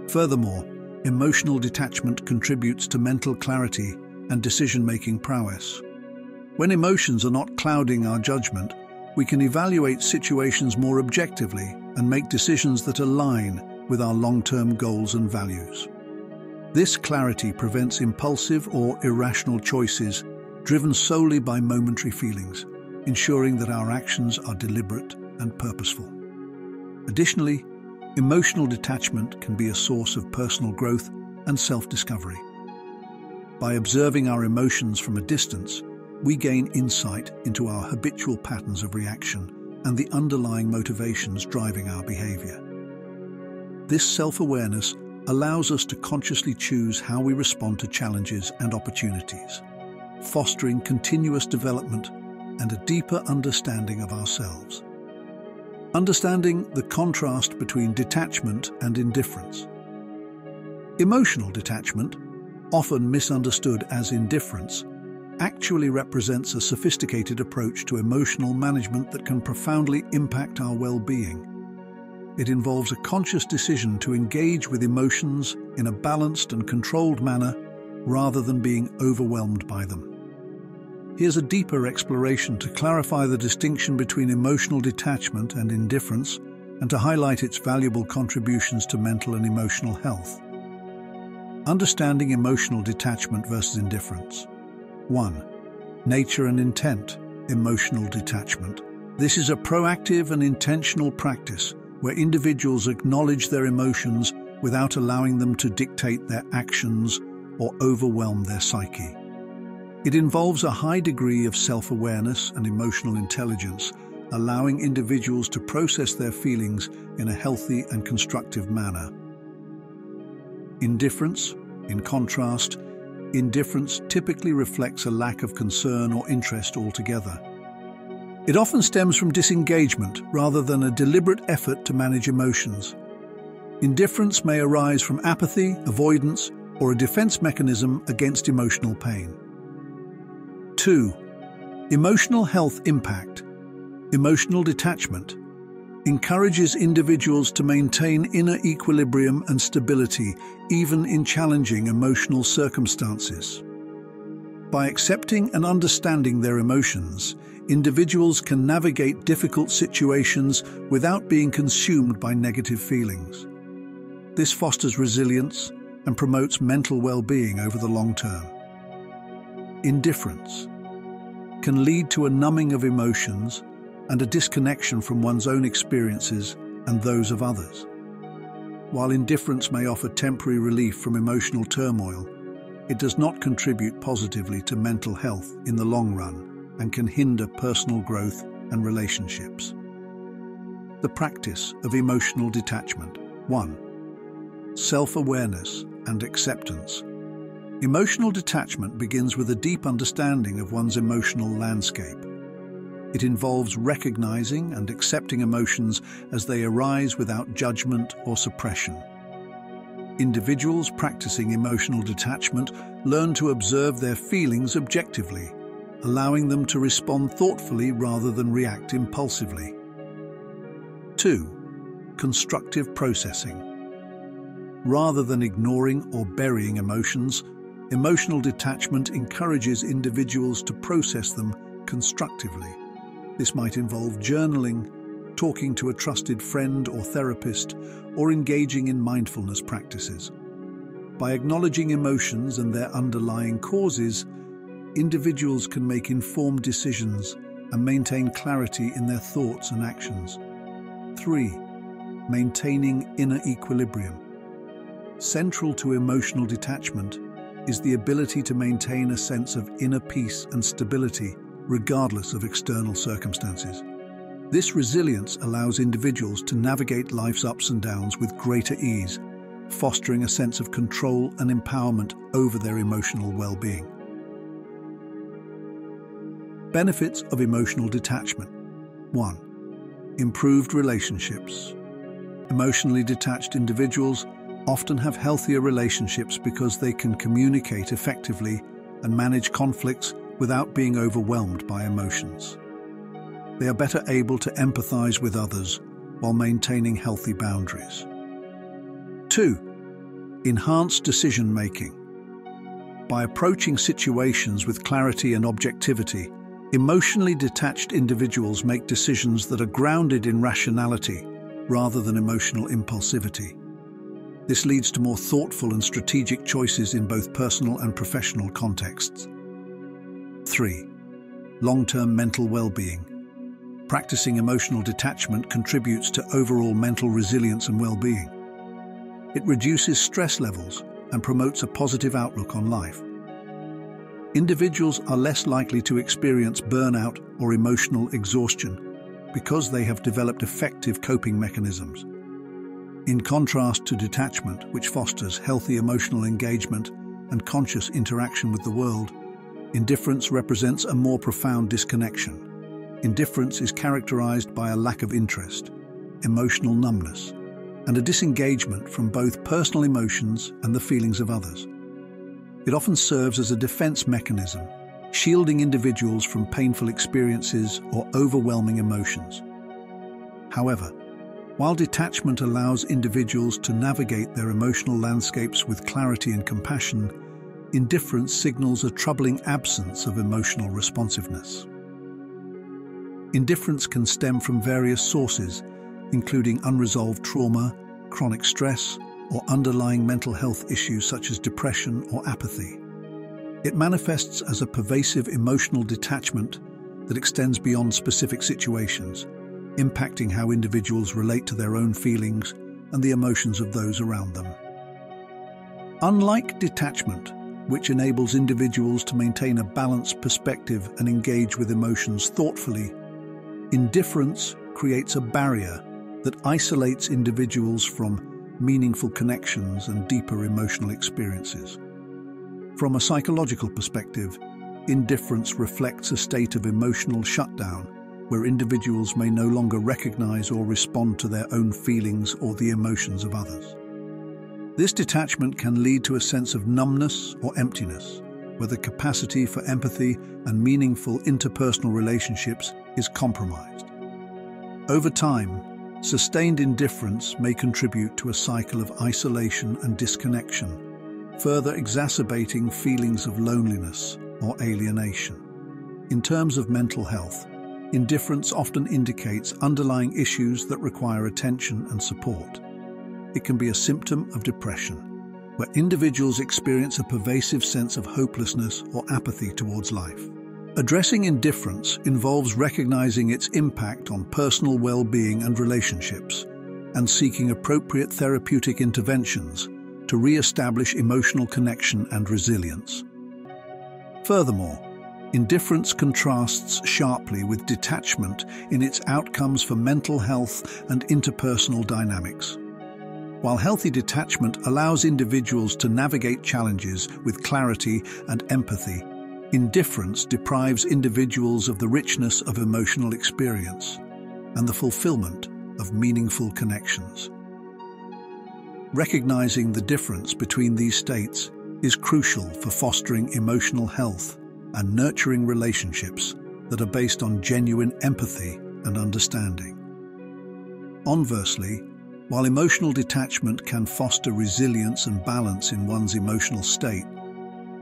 Furthermore, emotional detachment contributes to mental clarity and decision-making prowess. When emotions are not clouding our judgment, we can evaluate situations more objectively and make decisions that align with our long-term goals and values. This clarity prevents impulsive or irrational choices driven solely by momentary feelings, ensuring that our actions are deliberate and purposeful. Additionally, emotional detachment can be a source of personal growth and self-discovery. By observing our emotions from a distance, we gain insight into our habitual patterns of reaction and the underlying motivations driving our behavior. This self-awareness allows us to consciously choose how we respond to challenges and opportunities, fostering continuous development and a deeper understanding of ourselves. Understanding the contrast between detachment and indifference. Emotional detachment, often misunderstood as indifference, actually represents a sophisticated approach to emotional management that can profoundly impact our well-being. It involves a conscious decision to engage with emotions in a balanced and controlled manner rather than being overwhelmed by them. Here's a deeper exploration to clarify the distinction between emotional detachment and indifference, and to highlight its valuable contributions to mental and emotional health. Understanding emotional detachment versus indifference. 1. Nature and intent, emotional detachment. This is a proactive and intentional practice where individuals acknowledge their emotions without allowing them to dictate their actions or overwhelm their psyche. It involves a high degree of self-awareness and emotional intelligence, allowing individuals to process their feelings in a healthy and constructive manner. Indifference, in contrast, indifference typically reflects a lack of concern or interest altogether. It often stems from disengagement rather than a deliberate effort to manage emotions. Indifference may arise from apathy, avoidance, or a defense mechanism against emotional pain. 2. Emotional health impact. Emotional detachment encourages individuals to maintain inner equilibrium and stability, even in challenging emotional circumstances. By accepting and understanding their emotions, individuals can navigate difficult situations without being consumed by negative feelings. This fosters resilience and promotes mental well-being over the long term. Indifference can lead to a numbing of emotions and a disconnection from one's own experiences and those of others. While indifference may offer temporary relief from emotional turmoil, it does not contribute positively to mental health in the long run and can hinder personal growth and relationships. The practice of emotional detachment. 1. Self-awareness and acceptance. Emotional detachment begins with a deep understanding of one's emotional landscape. It involves recognizing and accepting emotions as they arise without judgment or suppression. Individuals practicing emotional detachment learn to observe their feelings objectively, allowing them to respond thoughtfully rather than react impulsively. 2. Constructive processing. Rather than ignoring or burying emotions, emotional detachment encourages individuals to process them constructively. This might involve journaling, talking to a trusted friend or therapist, or engaging in mindfulness practices. By acknowledging emotions and their underlying causes, individuals can make informed decisions and maintain clarity in their thoughts and actions. 3. Maintaining inner equilibrium. Central to emotional detachment is the ability to maintain a sense of inner peace and stability regardless of external circumstances. This resilience allows individuals to navigate life's ups and downs with greater ease, fostering a sense of control and empowerment over their emotional well-being. Benefits of emotional detachment. 1. Improved relationships. Emotionally detached individuals often have healthier relationships because they can communicate effectively and manage conflicts without being overwhelmed by emotions. They are better able to empathize with others while maintaining healthy boundaries. 2. Enhanced decision-making. By approaching situations with clarity and objectivity, emotionally detached individuals make decisions that are grounded in rationality rather than emotional impulsivity. This leads to more thoughtful and strategic choices in both personal and professional contexts. 3. Long-term mental well-being. Practicing emotional detachment contributes to overall mental resilience and well-being. It reduces stress levels and promotes a positive outlook on life. Individuals are less likely to experience burnout or emotional exhaustion because they have developed effective coping mechanisms. In contrast to detachment, which fosters healthy emotional engagement and conscious interaction with the world, indifference represents a more profound disconnection. Indifference is characterized by a lack of interest, emotional numbness, and a disengagement from both personal emotions and the feelings of others. It often serves as a defense mechanism, shielding individuals from painful experiences or overwhelming emotions. However, while detachment allows individuals to navigate their emotional landscapes with clarity and compassion, indifference signals a troubling absence of emotional responsiveness. Indifference can stem from various sources, including unresolved trauma, chronic stress, or underlying mental health issues such as depression or apathy. It manifests as a pervasive emotional detachment that extends beyond specific situations, impacting how individuals relate to their own feelings and the emotions of those around them. Unlike detachment, which enables individuals to maintain a balanced perspective and engage with emotions thoughtfully, indifference creates a barrier that isolates individuals from meaningful connections and deeper emotional experiences. From a psychological perspective, indifference reflects a state of emotional shutdown where individuals may no longer recognize or respond to their own feelings or the emotions of others. This detachment can lead to a sense of numbness or emptiness, where the capacity for empathy and meaningful interpersonal relationships is compromised. Over time, sustained indifference may contribute to a cycle of isolation and disconnection, further exacerbating feelings of loneliness or alienation. In terms of mental health, Indifference often indicates underlying issues that require attention and support. It can be a symptom of depression, where individuals experience a pervasive sense of hopelessness or apathy towards life. Addressing indifference involves recognizing its impact on personal well-being and relationships, and seeking appropriate therapeutic interventions to re-establish emotional connection and resilience. Furthermore, indifference contrasts sharply with detachment in its outcomes for mental health and interpersonal dynamics. While healthy detachment allows individuals to navigate challenges with clarity and empathy, indifference deprives individuals of the richness of emotional experience and the fulfillment of meaningful connections. Recognizing the difference between these states is crucial for fostering emotional health and nurturing relationships that are based on genuine empathy and understanding. Conversely, while emotional detachment can foster resilience and balance in one's emotional state,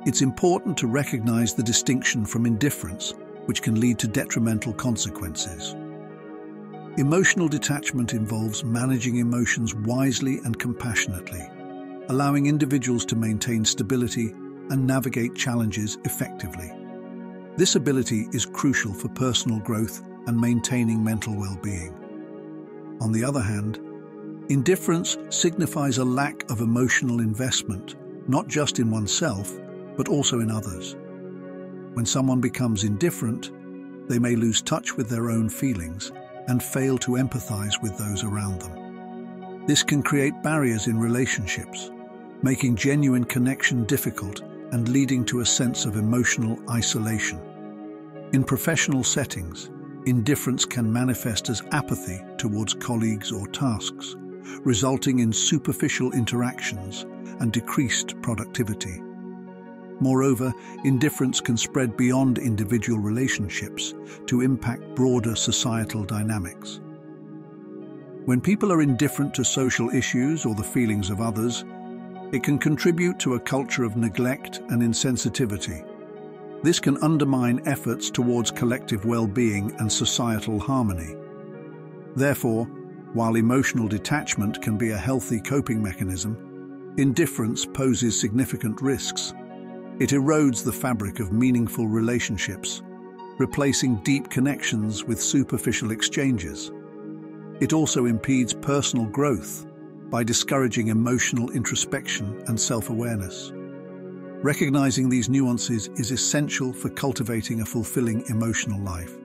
it's important to recognize the distinction from indifference, which can lead to detrimental consequences. Emotional detachment involves managing emotions wisely and compassionately, allowing individuals to maintain stability and navigate challenges effectively. This ability is crucial for personal growth and maintaining mental well-being. On the other hand, indifference signifies a lack of emotional investment, not just in oneself, but also in others. When someone becomes indifferent, they may lose touch with their own feelings and fail to empathize with those around them. This can create barriers in relationships, making genuine connection difficult and leading to a sense of emotional isolation. In professional settings, indifference can manifest as apathy towards colleagues or tasks, resulting in superficial interactions and decreased productivity. Moreover, indifference can spread beyond individual relationships to impact broader societal dynamics. When people are indifferent to social issues or the feelings of others, it can contribute to a culture of neglect and insensitivity. This can undermine efforts towards collective well-being and societal harmony. Therefore, while emotional detachment can be a healthy coping mechanism, indifference poses significant risks. It erodes the fabric of meaningful relationships, replacing deep connections with superficial exchanges. It also impedes personal growth by discouraging emotional introspection and self-awareness. Recognizing these nuances is essential for cultivating a fulfilling emotional life.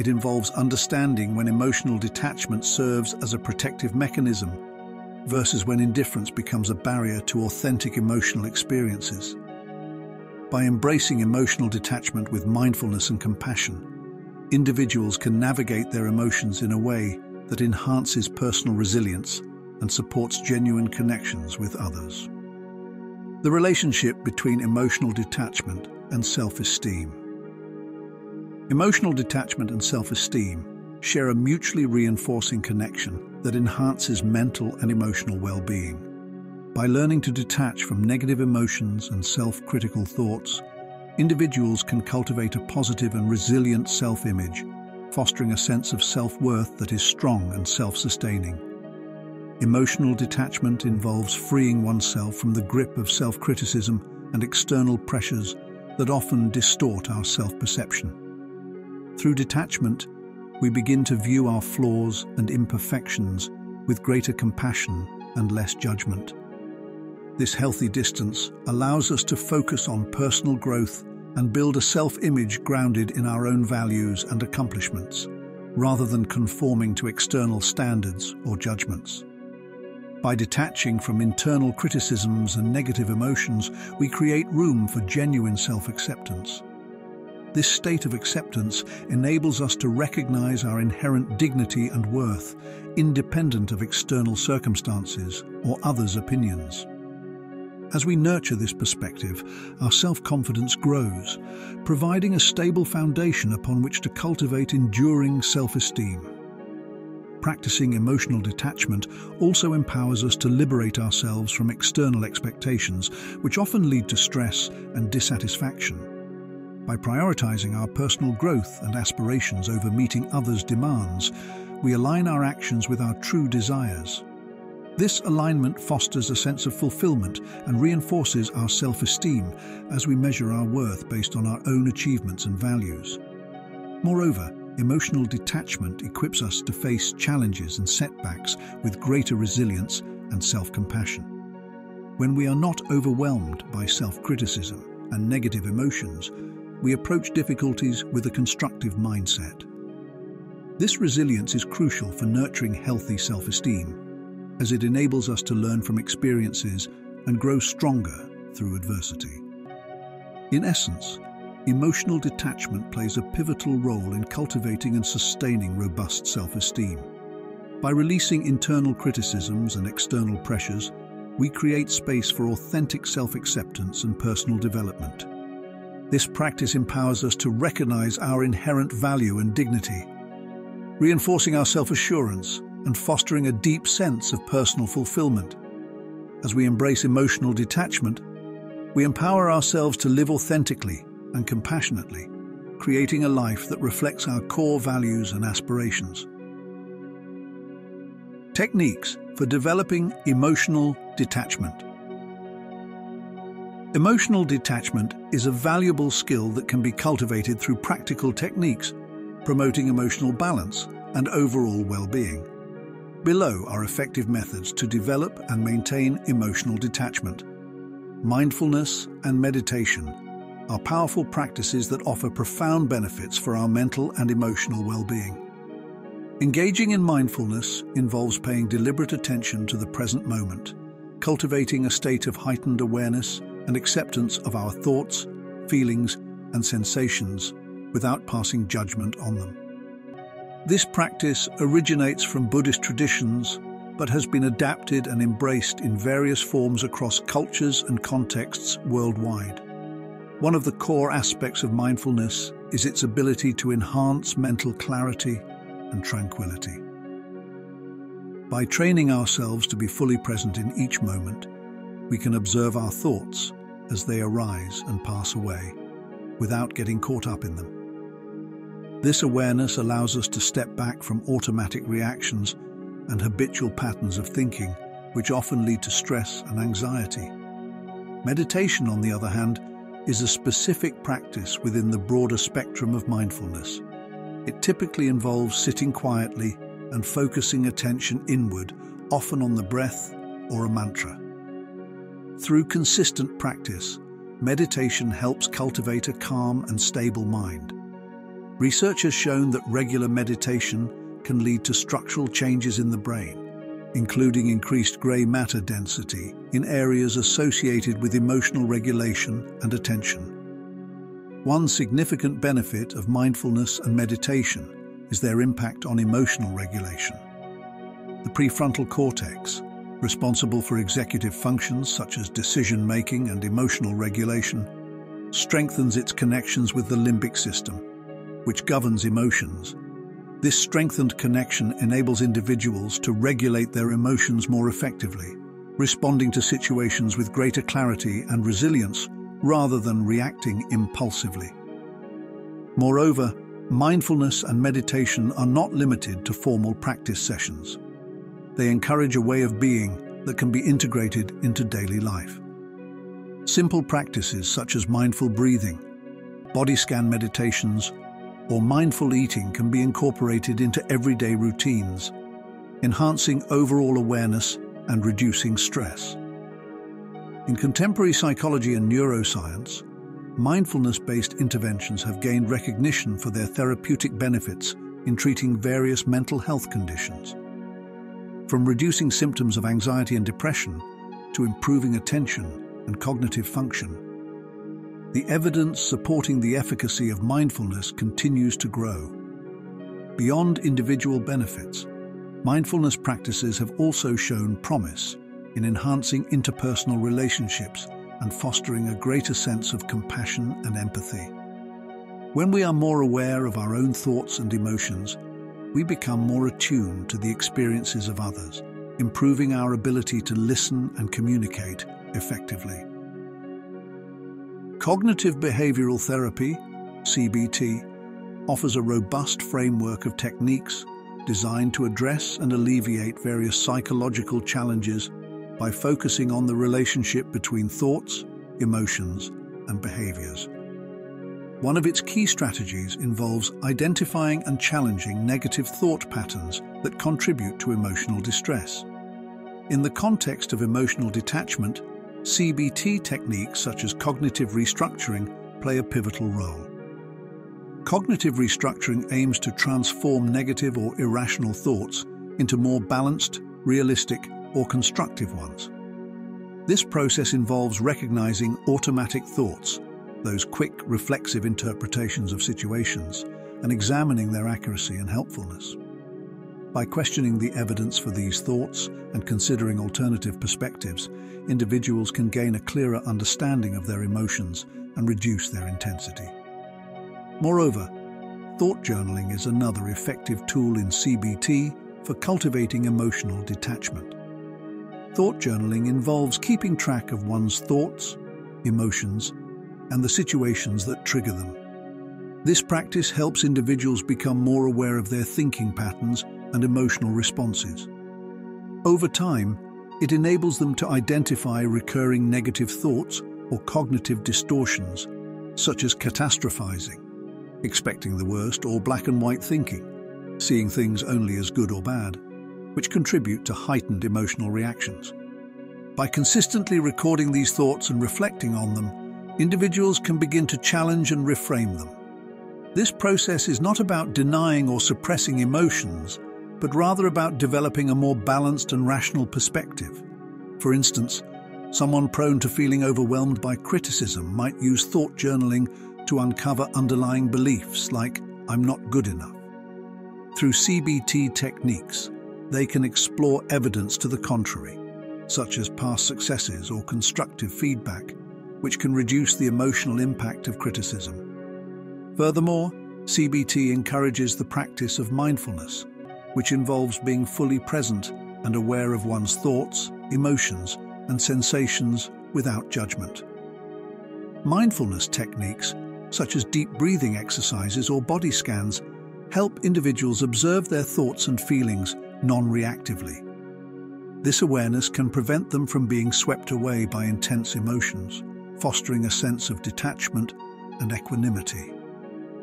It involves understanding when emotional detachment serves as a protective mechanism versus when indifference becomes a barrier to authentic emotional experiences. By embracing emotional detachment with mindfulness and compassion, individuals can navigate their emotions in a way that enhances personal resilience and supports genuine connections with others. The relationship between emotional detachment and self-esteem. Emotional detachment and self-esteem share a mutually reinforcing connection that enhances mental and emotional well-being. By learning to detach from negative emotions and self-critical thoughts, individuals can cultivate a positive and resilient self-image, fostering a sense of self-worth that is strong and self-sustaining. Emotional detachment involves freeing oneself from the grip of self-criticism and external pressures that often distort our self-perception. Through detachment, we begin to view our flaws and imperfections with greater compassion and less judgment. This healthy distance allows us to focus on personal growth and build a self-image grounded in our own values and accomplishments, rather than conforming to external standards or judgments. By detaching from internal criticisms and negative emotions, we create room for genuine self-acceptance. This state of acceptance enables us to recognize our inherent dignity and worth, independent of external circumstances or others' opinions. As we nurture this perspective, our self-confidence grows, providing a stable foundation upon which to cultivate enduring self-esteem. Practicing emotional detachment also empowers us to liberate ourselves from external expectations, which often lead to stress and dissatisfaction. By prioritizing our personal growth and aspirations over meeting others' demands, we align our actions with our true desires. This alignment fosters a sense of fulfillment and reinforces our self-esteem as we measure our worth based on our own achievements and values. Moreover, emotional detachment equips us to face challenges and setbacks with greater resilience and self-compassion. When we are not overwhelmed by self-criticism and negative emotions, we approach difficulties with a constructive mindset. This resilience is crucial for nurturing healthy self-esteem, as it enables us to learn from experiences and grow stronger through adversity. In essence, emotional detachment plays a pivotal role in cultivating and sustaining robust self-esteem. By releasing internal criticisms and external pressures, we create space for authentic self-acceptance and personal development. This practice empowers us to recognize our inherent value and dignity, reinforcing our self-assurance and fostering a deep sense of personal fulfillment. As we embrace emotional detachment, we empower ourselves to live authentically and compassionately, creating a life that reflects our core values and aspirations. Techniques for developing emotional detachment. Emotional detachment is a valuable skill that can be cultivated through practical techniques, promoting emotional balance and overall well-being. Below are effective methods to develop and maintain emotional detachment. Mindfulness and meditation are powerful practices that offer profound benefits for our mental and emotional well-being. Engaging in mindfulness involves paying deliberate attention to the present moment, cultivating a state of heightened awareness and acceptance of our thoughts, feelings, and sensations without passing judgment on them. This practice originates from Buddhist traditions but has been adapted and embraced in various forms across cultures and contexts worldwide. One of the core aspects of mindfulness is its ability to enhance mental clarity and tranquility. By training ourselves to be fully present in each moment, we can observe our thoughts as they arise and pass away, without getting caught up in them. This awareness allows us to step back from automatic reactions and habitual patterns of thinking, which often lead to stress and anxiety. Meditation, on the other hand, is a specific practice within the broader spectrum of mindfulness. It typically involves sitting quietly and focusing attention inward, often on the breath or a mantra. Through consistent practice, meditation helps cultivate a calm and stable mind. Research has shown that regular meditation can lead to structural changes in the brain, including increased grey matter density in areas associated with emotional regulation and attention. One significant benefit of mindfulness and meditation is their impact on emotional regulation. The prefrontal cortex, responsible for executive functions such as decision-making and emotional regulation, strengthens its connections with the limbic system, which governs emotions. This strengthened connection enables individuals to regulate their emotions more effectively, responding to situations with greater clarity and resilience rather than reacting impulsively. Moreover, mindfulness and meditation are not limited to formal practice sessions. They encourage a way of being that can be integrated into daily life. Simple practices such as mindful breathing, body scan meditations, or mindful eating can be incorporated into everyday routines, enhancing overall awareness and reducing stress. In contemporary psychology and neuroscience, mindfulness-based interventions have gained recognition for their therapeutic benefits in treating various mental health conditions. From reducing symptoms of anxiety and depression to improving attention and cognitive function, the evidence supporting the efficacy of mindfulness continues to grow. Beyond individual benefits, mindfulness practices have also shown promise in enhancing interpersonal relationships and fostering a greater sense of compassion and empathy. When we are more aware of our own thoughts and emotions, we become more attuned to the experiences of others, improving our ability to listen and communicate effectively. Cognitive behavioral therapy, CBT, offers a robust framework of techniques designed to address and alleviate various psychological challenges by focusing on the relationship between thoughts, emotions, and behaviors. One of its key strategies involves identifying and challenging negative thought patterns that contribute to emotional distress. In the context of emotional detachment, CBT techniques such as cognitive restructuring play a pivotal role. Cognitive restructuring aims to transform negative or irrational thoughts into more balanced, realistic, or constructive ones. This process involves recognizing automatic thoughts, those quick, reflexive interpretations of situations, and examining their accuracy and helpfulness. By questioning the evidence for these thoughts and considering alternative perspectives, individuals can gain a clearer understanding of their emotions and reduce their intensity. Moreover, thought journaling is another effective tool in CBT for cultivating emotional detachment. Thought journaling involves keeping track of one's thoughts, emotions, and the situations that trigger them. This practice helps individuals become more aware of their thinking patterns and emotional responses. Over time, it enables them to identify recurring negative thoughts or cognitive distortions, such as catastrophizing, expecting the worst, or black and white thinking, seeing things only as good or bad, which contribute to heightened emotional reactions. By consistently recording these thoughts and reflecting on them, individuals can begin to challenge and reframe them. This process is not about denying or suppressing emotions, but rather about developing a more balanced and rational perspective. For instance, someone prone to feeling overwhelmed by criticism might use thought journaling to uncover underlying beliefs like, "I'm not good enough." Through CBT techniques, they can explore evidence to the contrary, such as past successes or constructive feedback, which can reduce the emotional impact of criticism. Furthermore, CBT encourages the practice of mindfulness, which involves being fully present and aware of one's thoughts, emotions, and sensations without judgment. Mindfulness techniques, such as deep breathing exercises or body scans, help individuals observe their thoughts and feelings non-reactively. This awareness can prevent them from being swept away by intense emotions, fostering a sense of detachment and equanimity.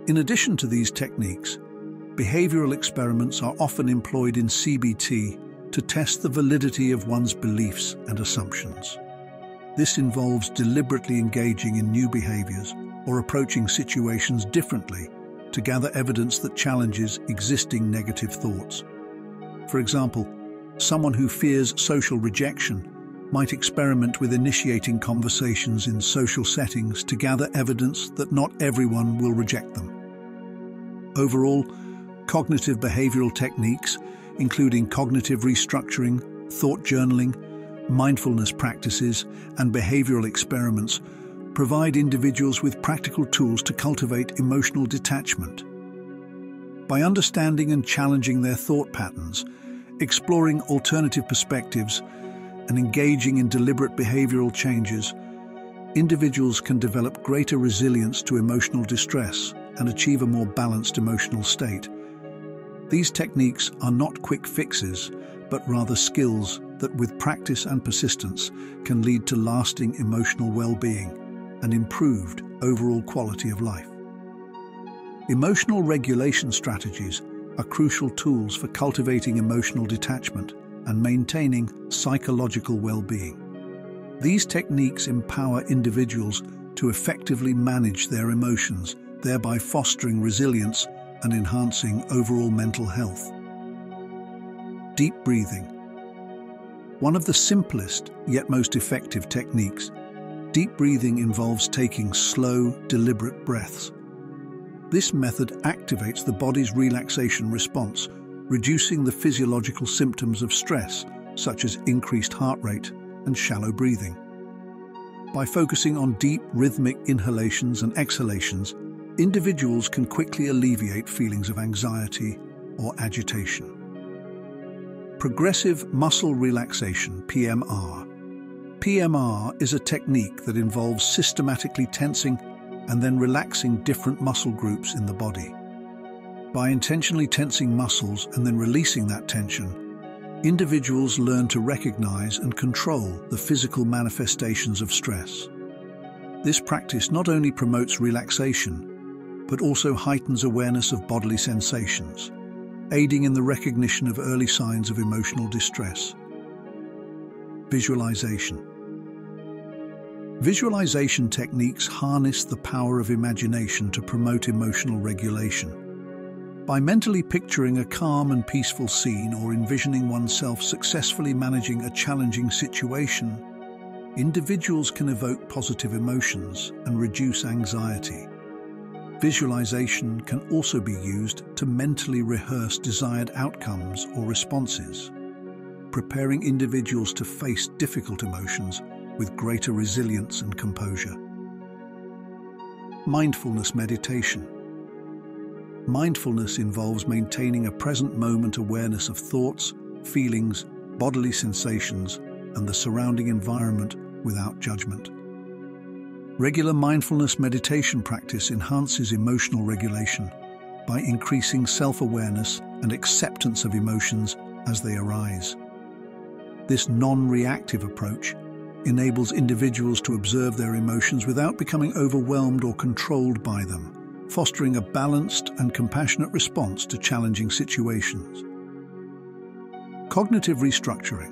In addition to these techniques, behavioral experiments are often employed in CBT to test the validity of one's beliefs and assumptions. This involves deliberately engaging in new behaviors or approaching situations differently to gather evidence that challenges existing negative thoughts. For example, someone who fears social rejection might experiment with initiating conversations in social settings to gather evidence that not everyone will reject them. Overall, cognitive behavioral techniques, including cognitive restructuring, thought journaling, mindfulness practices, and behavioral experiments, provide individuals with practical tools to cultivate emotional detachment. By understanding and challenging their thought patterns, exploring alternative perspectives, and engaging in deliberate behavioral changes, individuals can develop greater resilience to emotional distress and achieve a more balanced emotional state. These techniques are not quick fixes, but rather skills that, with practice and persistence, can lead to lasting emotional well-being and improved overall quality of life. Emotional regulation strategies are crucial tools for cultivating emotional detachment and maintaining psychological well-being. These techniques empower individuals to effectively manage their emotions, thereby fostering resilience and enhancing overall mental health. Deep breathing. One of the simplest yet most effective techniques, deep breathing involves taking slow, deliberate breaths. This method activates the body's relaxation response, reducing the physiological symptoms of stress, such as increased heart rate and shallow breathing. By focusing on deep rhythmic inhalations and exhalations, individuals can quickly alleviate feelings of anxiety or agitation. Progressive muscle relaxation, PMR. PMR is a technique that involves systematically tensing and then relaxing different muscle groups in the body. By intentionally tensing muscles and then releasing that tension, individuals learn to recognize and control the physical manifestations of stress. This practice not only promotes relaxation, but also heightens awareness of bodily sensations, aiding in the recognition of early signs of emotional distress. Visualization techniques harness the power of imagination to promote emotional regulation. By mentally picturing a calm and peaceful scene or envisioning oneself successfully managing a challenging situation, individuals can evoke positive emotions and reduce anxiety. Visualization can also be used to mentally rehearse desired outcomes or responses, preparing individuals to face difficult emotions with greater resilience and composure. Mindfulness meditation. Mindfulness involves maintaining a present moment awareness of thoughts, feelings, bodily sensations, and the surrounding environment without judgment. Regular mindfulness meditation practice enhances emotional regulation by increasing self-awareness and acceptance of emotions as they arise. This non-reactive approach enables individuals to observe their emotions without becoming overwhelmed or controlled by them, fostering a balanced and compassionate response to challenging situations. Cognitive restructuring.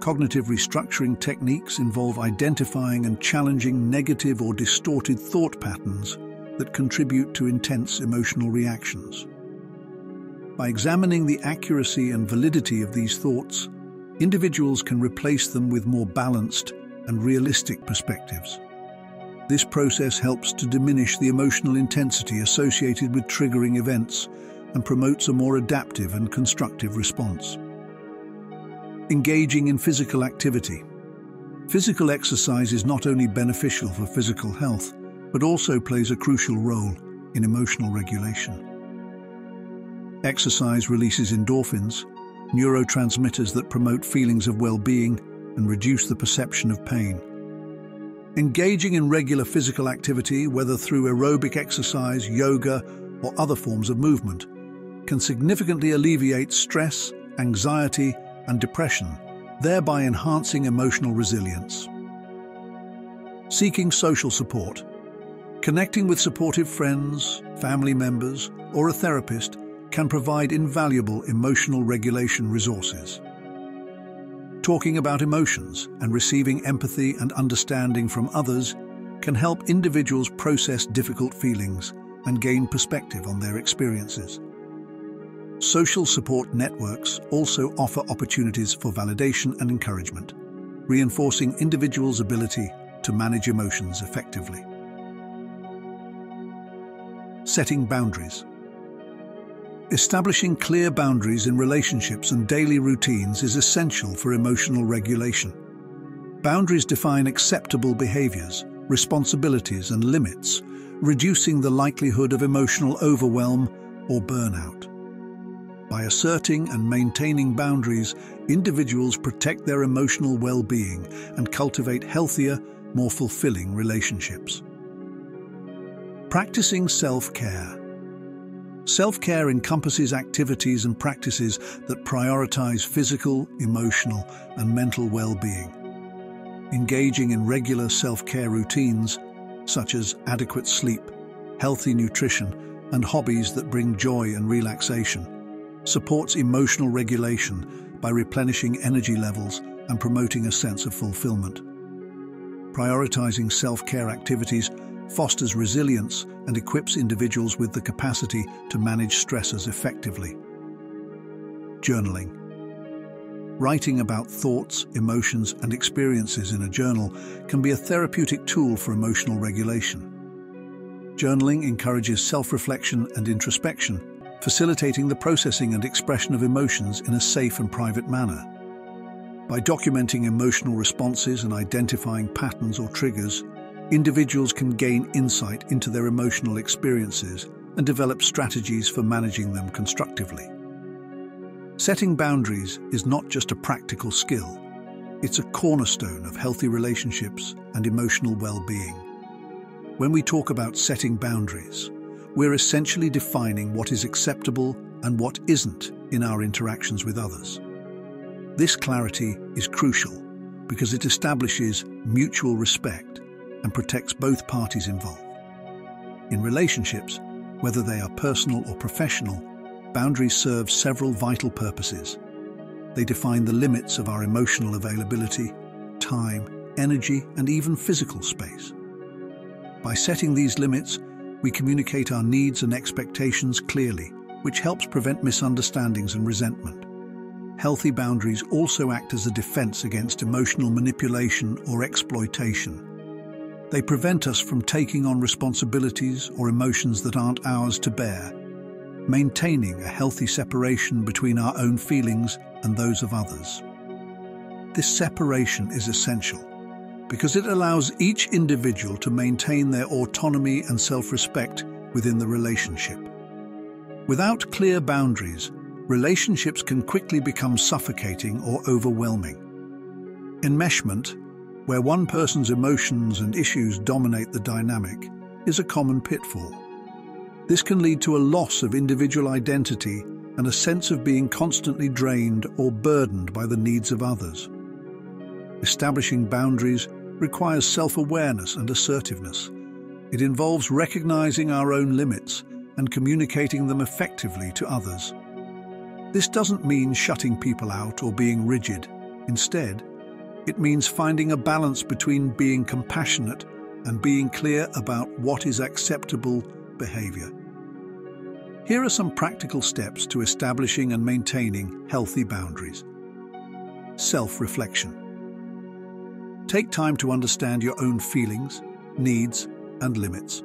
Cognitive restructuring techniques involve identifying and challenging negative or distorted thought patterns that contribute to intense emotional reactions. By examining the accuracy and validity of these thoughts, individuals can replace them with more balanced and realistic perspectives. This process helps to diminish the emotional intensity associated with triggering events and promotes a more adaptive and constructive response. Engaging in physical activity. Physical exercise is not only beneficial for physical health, but also plays a crucial role in emotional regulation. Exercise releases endorphins, neurotransmitters that promote feelings of well-being and reduce the perception of pain. Engaging in regular physical activity, whether through aerobic exercise, yoga, or other forms of movement, can significantly alleviate stress, anxiety, and depression, thereby enhancing emotional resilience. Seeking social support. Connecting with supportive friends, family members, or a therapist can provide invaluable emotional regulation resources. Talking about emotions and receiving empathy and understanding from others can help individuals process difficult feelings and gain perspective on their experiences. Social support networks also offer opportunities for validation and encouragement, reinforcing individuals' ability to manage emotions effectively. Setting boundaries. Establishing clear boundaries in relationships and daily routines is essential for emotional regulation. Boundaries define acceptable behaviors, responsibilities, and limits, reducing the likelihood of emotional overwhelm or burnout. By asserting and maintaining boundaries, individuals protect their emotional well-being and cultivate healthier, more fulfilling relationships. Practicing self-care. Self-care encompasses activities and practices that prioritize physical, emotional, and mental well-being. Engaging in regular self-care routines, such as adequate sleep, healthy nutrition, and hobbies that bring joy and relaxation, supports emotional regulation by replenishing energy levels and promoting a sense of fulfillment. Prioritizing self-care activities fosters resilience and equips individuals with the capacity to manage stressors effectively. Journaling. Writing about thoughts, emotions, and experiences in a journal can be a therapeutic tool for emotional regulation. Journaling encourages self-reflection and introspection, facilitating the processing and expression of emotions in a safe and private manner. By documenting emotional responses and identifying patterns or triggers, individuals can gain insight into their emotional experiences and develop strategies for managing them constructively. Setting boundaries is not just a practical skill, it's a cornerstone of healthy relationships and emotional well-being. When we talk about setting boundaries, we're essentially defining what is acceptable and what isn't in our interactions with others. This clarity is crucial because it establishes mutual respect and protects both parties involved. In relationships, whether they are personal or professional, boundaries serve several vital purposes. They define the limits of our emotional availability, time, energy, and even physical space. By setting these limits, we communicate our needs and expectations clearly, which helps prevent misunderstandings and resentment. Healthy boundaries also act as a defense against emotional manipulation or exploitation. They prevent us from taking on responsibilities or emotions that aren't ours to bear, maintaining a healthy separation between our own feelings and those of others. This separation is essential because it allows each individual to maintain their autonomy and self-respect within the relationship. Without clear boundaries, relationships can quickly become suffocating or overwhelming. Enmeshment, where one person's emotions and issues dominate the dynamic, is a common pitfall. This can lead to a loss of individual identity and a sense of being constantly drained or burdened by the needs of others. Establishing boundaries requires self-awareness and assertiveness. It involves recognizing our own limits and communicating them effectively to others. This doesn't mean shutting people out or being rigid. Instead, it means finding a balance between being compassionate and being clear about what is acceptable behavior. Here are some practical steps to establishing and maintaining healthy boundaries. Self-reflection. Take time to understand your own feelings, needs, and limits.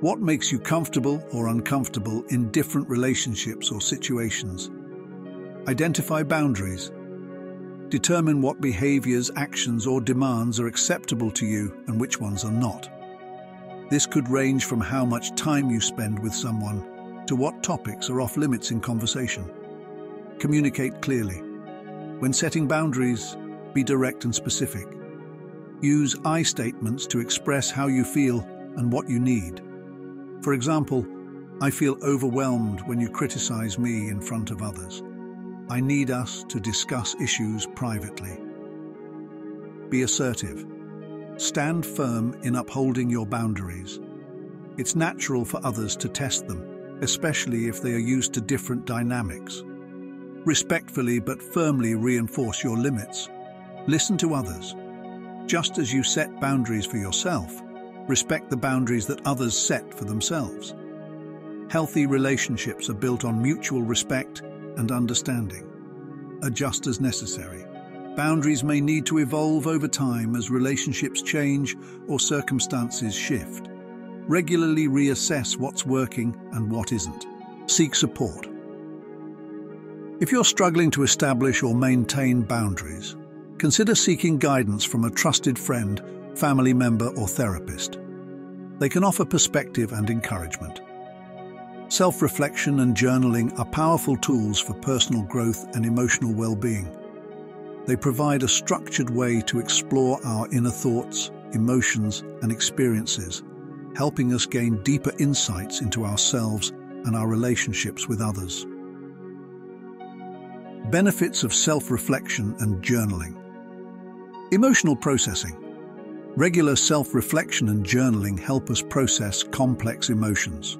What makes you comfortable or uncomfortable in different relationships or situations? Identify boundaries. Determine what behaviors, actions, or demands are acceptable to you and which ones are not. This could range from how much time you spend with someone to what topics are off limits in conversation. Communicate clearly. When setting boundaries, be direct and specific. Use I statements to express how you feel and what you need. For example, I feel overwhelmed when you criticize me in front of others. I need us to discuss issues privately. Be assertive. Stand firm in upholding your boundaries. It's natural for others to test them, especially if they are used to different dynamics. Respectfully but firmly reinforce your limits. Listen to others. Just as you set boundaries for yourself, respect the boundaries that others set for themselves. Healthy relationships are built on mutual respect and understanding. Adjust as necessary. Boundaries may need to evolve over time as relationships change or circumstances shift. Regularly reassess what's working and what isn't. Seek support. If you're struggling to establish or maintain boundaries, consider seeking guidance from a trusted friend, family member, or therapist. They can offer perspective and encouragement. Self-reflection and journaling are powerful tools for personal growth and emotional well-being. They provide a structured way to explore our inner thoughts, emotions, and experiences, helping us gain deeper insights into ourselves and our relationships with others. Benefits of self-reflection and journaling. Emotional processing. Regular self-reflection and journaling help us process complex emotions.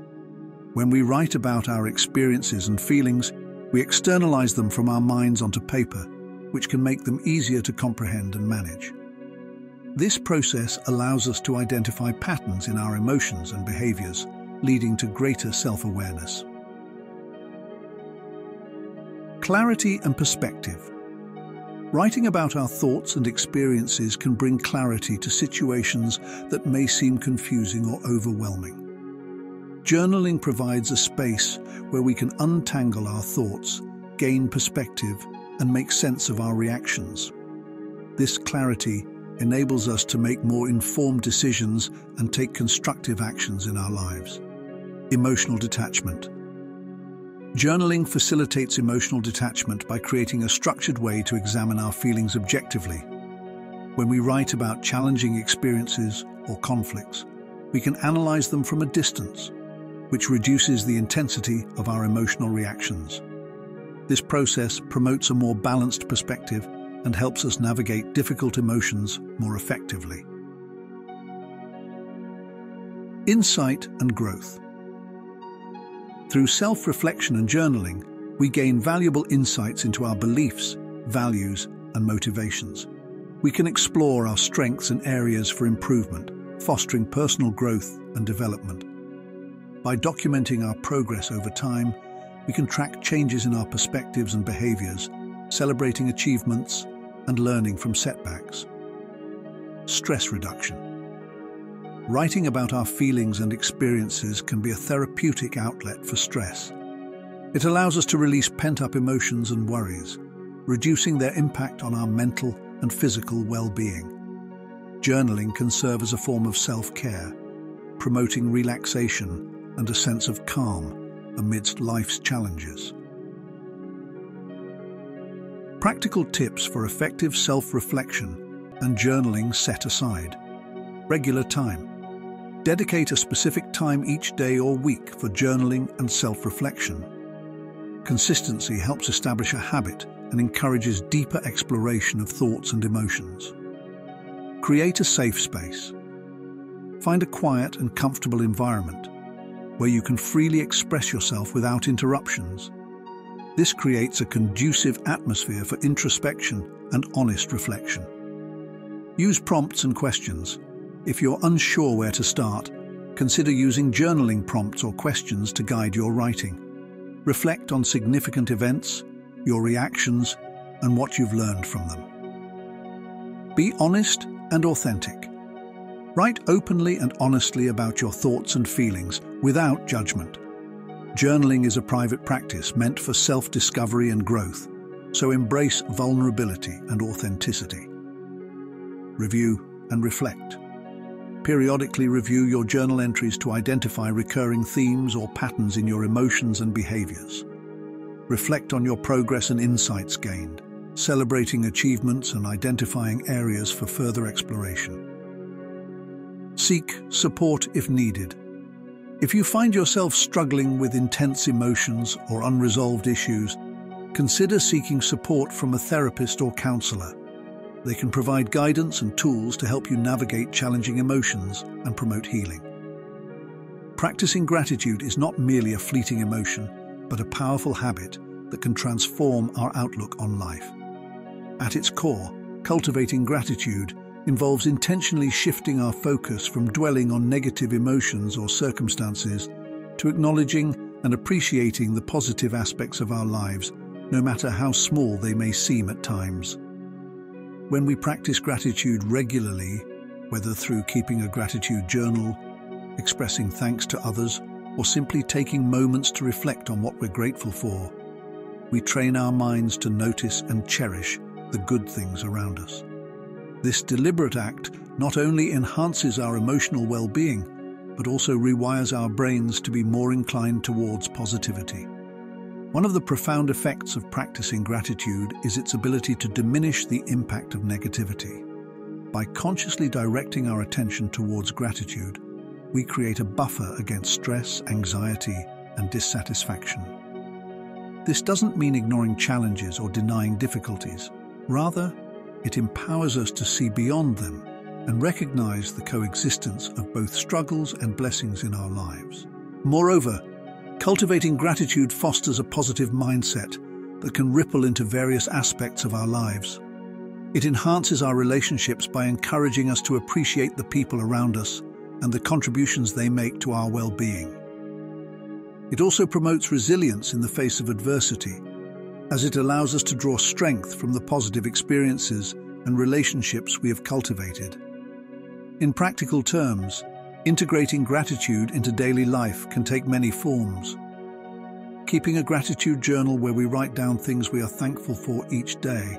When we write about our experiences and feelings, we externalize them from our minds onto paper, which can make them easier to comprehend and manage. This process allows us to identify patterns in our emotions and behaviors, leading to greater self-awareness. Clarity and perspective. Writing about our thoughts and experiences can bring clarity to situations that may seem confusing or overwhelming. Journaling provides a space where we can untangle our thoughts, gain perspective, and make sense of our reactions. This clarity enables us to make more informed decisions and take constructive actions in our lives. Emotional detachment. Journaling facilitates emotional detachment by creating a structured way to examine our feelings objectively. When we write about challenging experiences or conflicts, we can analyze them from a distance, which reduces the intensity of our emotional reactions. This process promotes a more balanced perspective and helps us navigate difficult emotions more effectively. Insight and growth. Through self-reflection and journaling, we gain valuable insights into our beliefs, values, and motivations. We can explore our strengths and areas for improvement, fostering personal growth and development. By documenting our progress over time, we can track changes in our perspectives and behaviors, celebrating achievements and learning from setbacks. Stress reduction. Writing about our feelings and experiences can be a therapeutic outlet for stress. It allows us to release pent-up emotions and worries, reducing their impact on our mental and physical well-being. Journaling can serve as a form of self-care, promoting relaxation and a sense of calm amidst life's challenges. Practical tips for effective self-reflection and journaling: set aside regular time. Dedicate a specific time each day or week for journaling and self-reflection. Consistency helps establish a habit and encourages deeper exploration of thoughts and emotions. Create a safe space. Find a quiet and comfortable environment where you can freely express yourself without interruptions. This creates a conducive atmosphere for introspection and honest reflection. Use prompts and questions. If you're unsure where to start, consider using journaling prompts or questions to guide your writing. Reflect on significant events, your reactions, and what you've learned from them. Be honest and authentic. Write openly and honestly about your thoughts and feelings without judgment. Journaling is a private practice meant for self-discovery and growth, so embrace vulnerability and authenticity. Review and reflect. Periodically review your journal entries to identify recurring themes or patterns in your emotions and behaviors. Reflect on your progress and insights gained, celebrating achievements and identifying areas for further exploration. Seek support if needed. If you find yourself struggling with intense emotions or unresolved issues, consider seeking support from a therapist or counselor. They can provide guidance and tools to help you navigate challenging emotions and promote healing. Practicing gratitude is not merely a fleeting emotion, but a powerful habit that can transform our outlook on life. At its core, cultivating gratitude involves intentionally shifting our focus from dwelling on negative emotions or circumstances to acknowledging and appreciating the positive aspects of our lives, no matter how small they may seem at times. When we practice gratitude regularly, whether through keeping a gratitude journal, expressing thanks to others, or simply taking moments to reflect on what we're grateful for, we train our minds to notice and cherish the good things around us. This deliberate act not only enhances our emotional well-being, but also rewires our brains to be more inclined towards positivity. One of the profound effects of practicing gratitude is its ability to diminish the impact of negativity. By consciously directing our attention towards gratitude, we create a buffer against stress, anxiety, and dissatisfaction. This doesn't mean ignoring challenges or denying difficulties. Rather, it empowers us to see beyond them and recognize the coexistence of both struggles and blessings in our lives. Moreover, cultivating gratitude fosters a positive mindset that can ripple into various aspects of our lives. It enhances our relationships by encouraging us to appreciate the people around us and the contributions they make to our well-being. It also promotes resilience in the face of adversity, as it allows us to draw strength from the positive experiences and relationships we have cultivated. In practical terms, integrating gratitude into daily life can take many forms. Keeping a gratitude journal where we write down things we are thankful for each day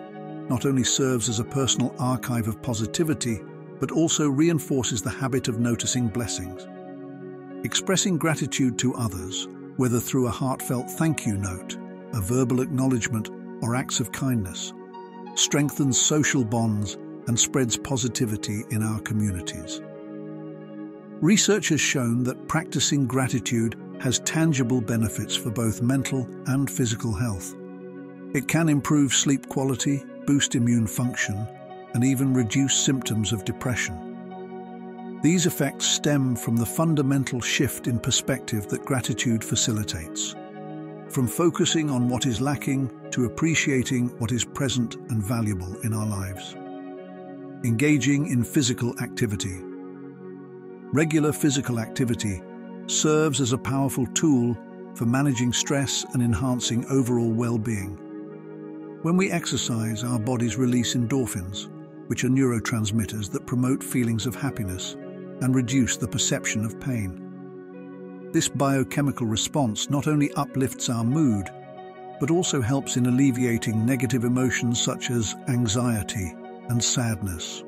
not only serves as a personal archive of positivity, but also reinforces the habit of noticing blessings. Expressing gratitude to others, whether through a heartfelt thank you note, a verbal acknowledgement, or acts of kindness, strengthens social bonds and spreads positivity in our communities. Research has shown that practicing gratitude has tangible benefits for both mental and physical health. It can improve sleep quality, boost immune function, and even reduce symptoms of depression. These effects stem from the fundamental shift in perspective that gratitude facilitates, from focusing on what is lacking to appreciating what is present and valuable in our lives. Engaging in physical activity. Regular physical activity serves as a powerful tool for managing stress and enhancing overall well-being. When we exercise, our bodies release endorphins, which are neurotransmitters that promote feelings of happiness and reduce the perception of pain. This biochemical response not only uplifts our mood, but also helps in alleviating negative emotions such as anxiety and sadness.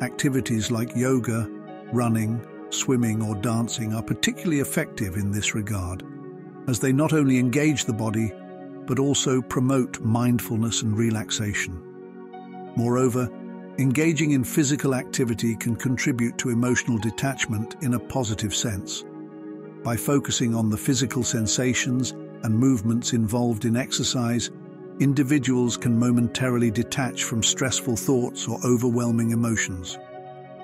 Activities like yoga, running, swimming or dancing are particularly effective in this regard, as they not only engage the body, but also promote mindfulness and relaxation. Moreover, engaging in physical activity can contribute to emotional detachment in a positive sense. By focusing on the physical sensations and movements involved in exercise, individuals can momentarily detach from stressful thoughts or overwhelming emotions.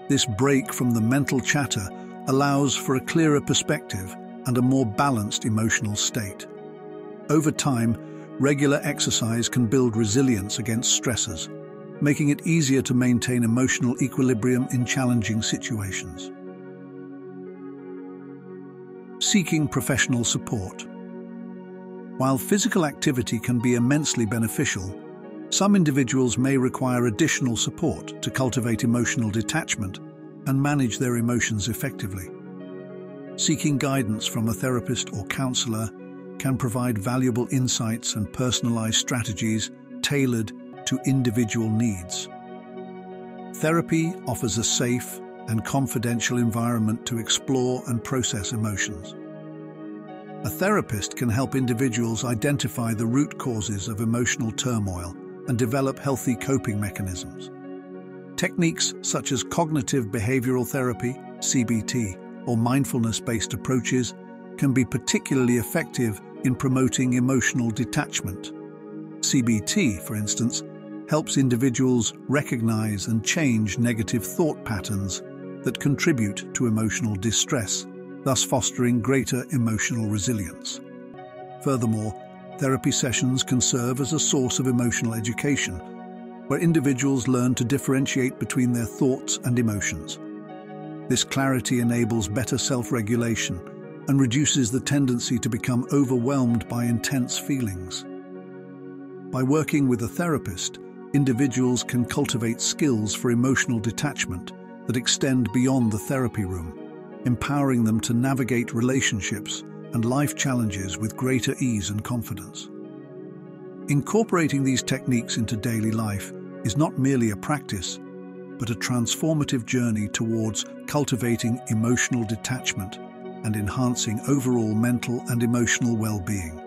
This break from the mental chatter allows for a clearer perspective and a more balanced emotional state. Over time, regular exercise can build resilience against stressors, making it easier to maintain emotional equilibrium in challenging situations. Seeking professional support. While physical activity can be immensely beneficial, some individuals may require additional support to cultivate emotional detachment and manage their emotions effectively. Seeking guidance from a therapist or counselor can provide valuable insights and personalized strategies tailored to individual needs. Therapy offers a safe and confidential environment to explore and process emotions. A therapist can help individuals identify the root causes of emotional turmoil and develop healthy coping mechanisms. Techniques such as cognitive behavioral therapy, CBT, or mindfulness-based approaches can be particularly effective in promoting emotional detachment. CBT, for instance, helps individuals recognize and change negative thought patterns that contribute to emotional distress, thus fostering greater emotional resilience. Furthermore, therapy sessions can serve as a source of emotional education, where individuals learn to differentiate between their thoughts and emotions. This clarity enables better self-regulation and reduces the tendency to become overwhelmed by intense feelings. By working with a therapist, individuals can cultivate skills for emotional detachment that extend beyond the therapy room, empowering them to navigate relationships and life challenges with greater ease and confidence. Incorporating these techniques into daily life is not merely a practice, but a transformative journey towards cultivating emotional detachment and enhancing overall mental and emotional well-being.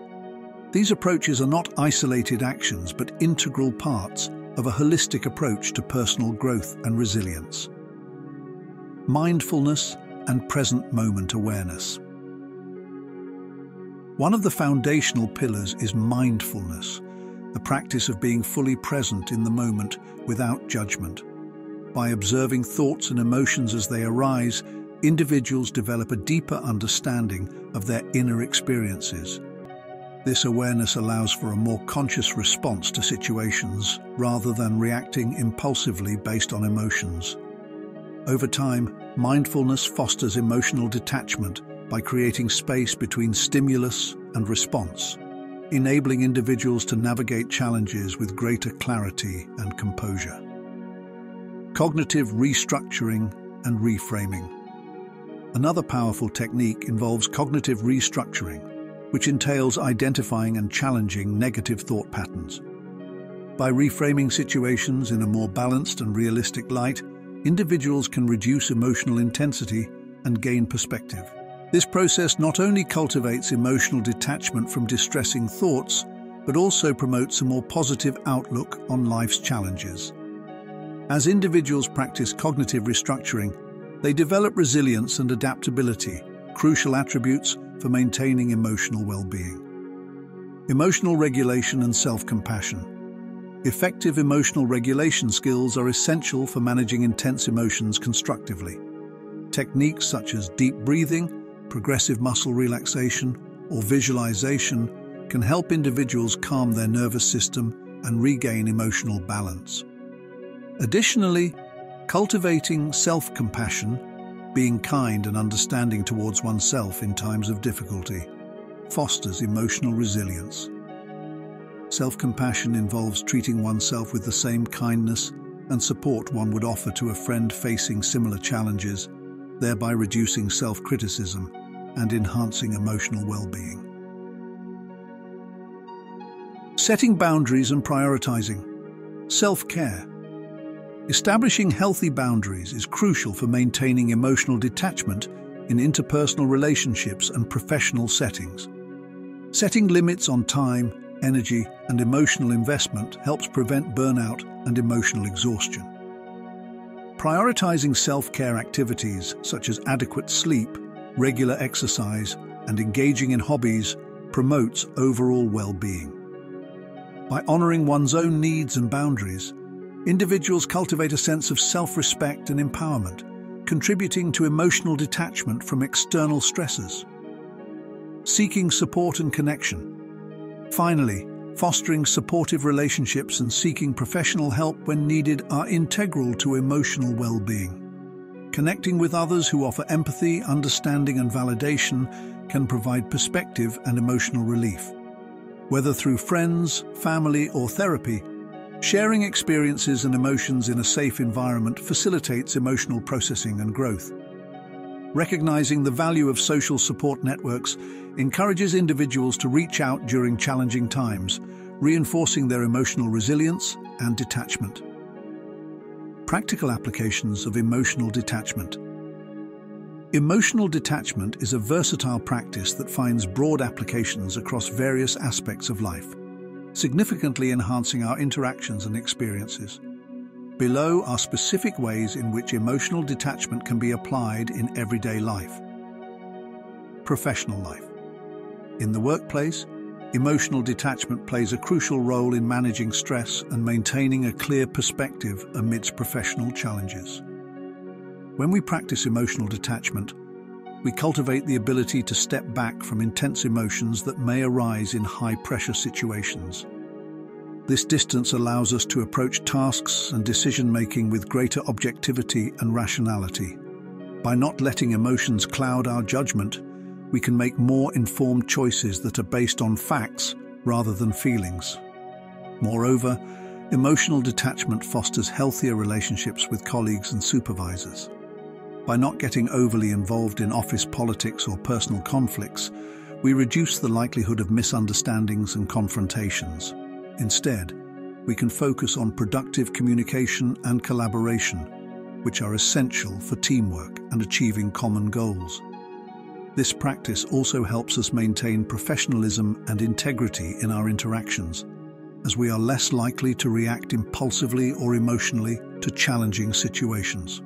These approaches are not isolated actions, but integral parts of a holistic approach to personal growth and resilience. Mindfulness and present moment awareness. One of the foundational pillars is mindfulness, the practice of being fully present in the moment without judgment. By observing thoughts and emotions as they arise, individuals develop a deeper understanding of their inner experiences. This awareness allows for a more conscious response to situations rather than reacting impulsively based on emotions. Over time, mindfulness fosters emotional detachment by creating space between stimulus and response, enabling individuals to navigate challenges with greater clarity and composure. Cognitive restructuring and reframing. Another powerful technique involves cognitive restructuring, which entails identifying and challenging negative thought patterns. By reframing situations in a more balanced and realistic light, individuals can reduce emotional intensity and gain perspective. This process not only cultivates emotional detachment from distressing thoughts, but also promotes a more positive outlook on life's challenges. As individuals practice cognitive restructuring, They develop resilience and adaptability, crucial attributes for maintaining emotional well-being. Emotional regulation and self-compassion. Effective emotional regulation skills are essential for managing intense emotions constructively. Techniques such as deep breathing, progressive muscle relaxation, or visualization can help individuals calm their nervous system and regain emotional balance. Additionally, cultivating self-compassion, being kind and understanding towards oneself in times of difficulty, fosters emotional resilience. Self-compassion involves treating oneself with the same kindness and support one would offer to a friend facing similar challenges, thereby reducing self-criticism and enhancing emotional well-being. Setting boundaries and prioritizing. Self-care. Establishing healthy boundaries is crucial for maintaining emotional detachment in interpersonal relationships and professional settings. Setting limits on time, energy, and emotional investment helps prevent burnout and emotional exhaustion. Prioritizing self-care activities such as adequate sleep, regular exercise, and engaging in hobbies promotes overall well-being. By honoring one's own needs and boundaries, individuals cultivate a sense of self-respect and empowerment, contributing to emotional detachment from external stresses. Seeking support and connection. Finally, fostering supportive relationships and seeking professional help when needed are integral to emotional well-being. Connecting with others who offer empathy, understanding, and validation can provide perspective and emotional relief. Whether through friends, family, or therapy, sharing experiences and emotions in a safe environment facilitates emotional processing and growth. Recognizing the value of social support networks encourages individuals to reach out during challenging times, reinforcing their emotional resilience and detachment. Practical applications of emotional detachment. Emotional detachment is a versatile practice that finds broad applications across various aspects of life, significantly enhancing our interactions and experiences. Below are specific ways in which emotional detachment can be applied in everyday life. Professional life. In the workplace, emotional detachment plays a crucial role in managing stress and maintaining a clear perspective amidst professional challenges. When we practice emotional detachment, we cultivate the ability to step back from intense emotions that may arise in high-pressure situations. This distance allows us to approach tasks and decision-making with greater objectivity and rationality. By not letting emotions cloud our judgment, we can make more informed choices that are based on facts rather than feelings. Moreover, emotional detachment fosters healthier relationships with colleagues and supervisors. By not getting overly involved in office politics or personal conflicts, we reduce the likelihood of misunderstandings and confrontations. Instead, we can focus on productive communication and collaboration, which are essential for teamwork and achieving common goals. This practice also helps us maintain professionalism and integrity in our interactions, as we are less likely to react impulsively or emotionally to challenging situations.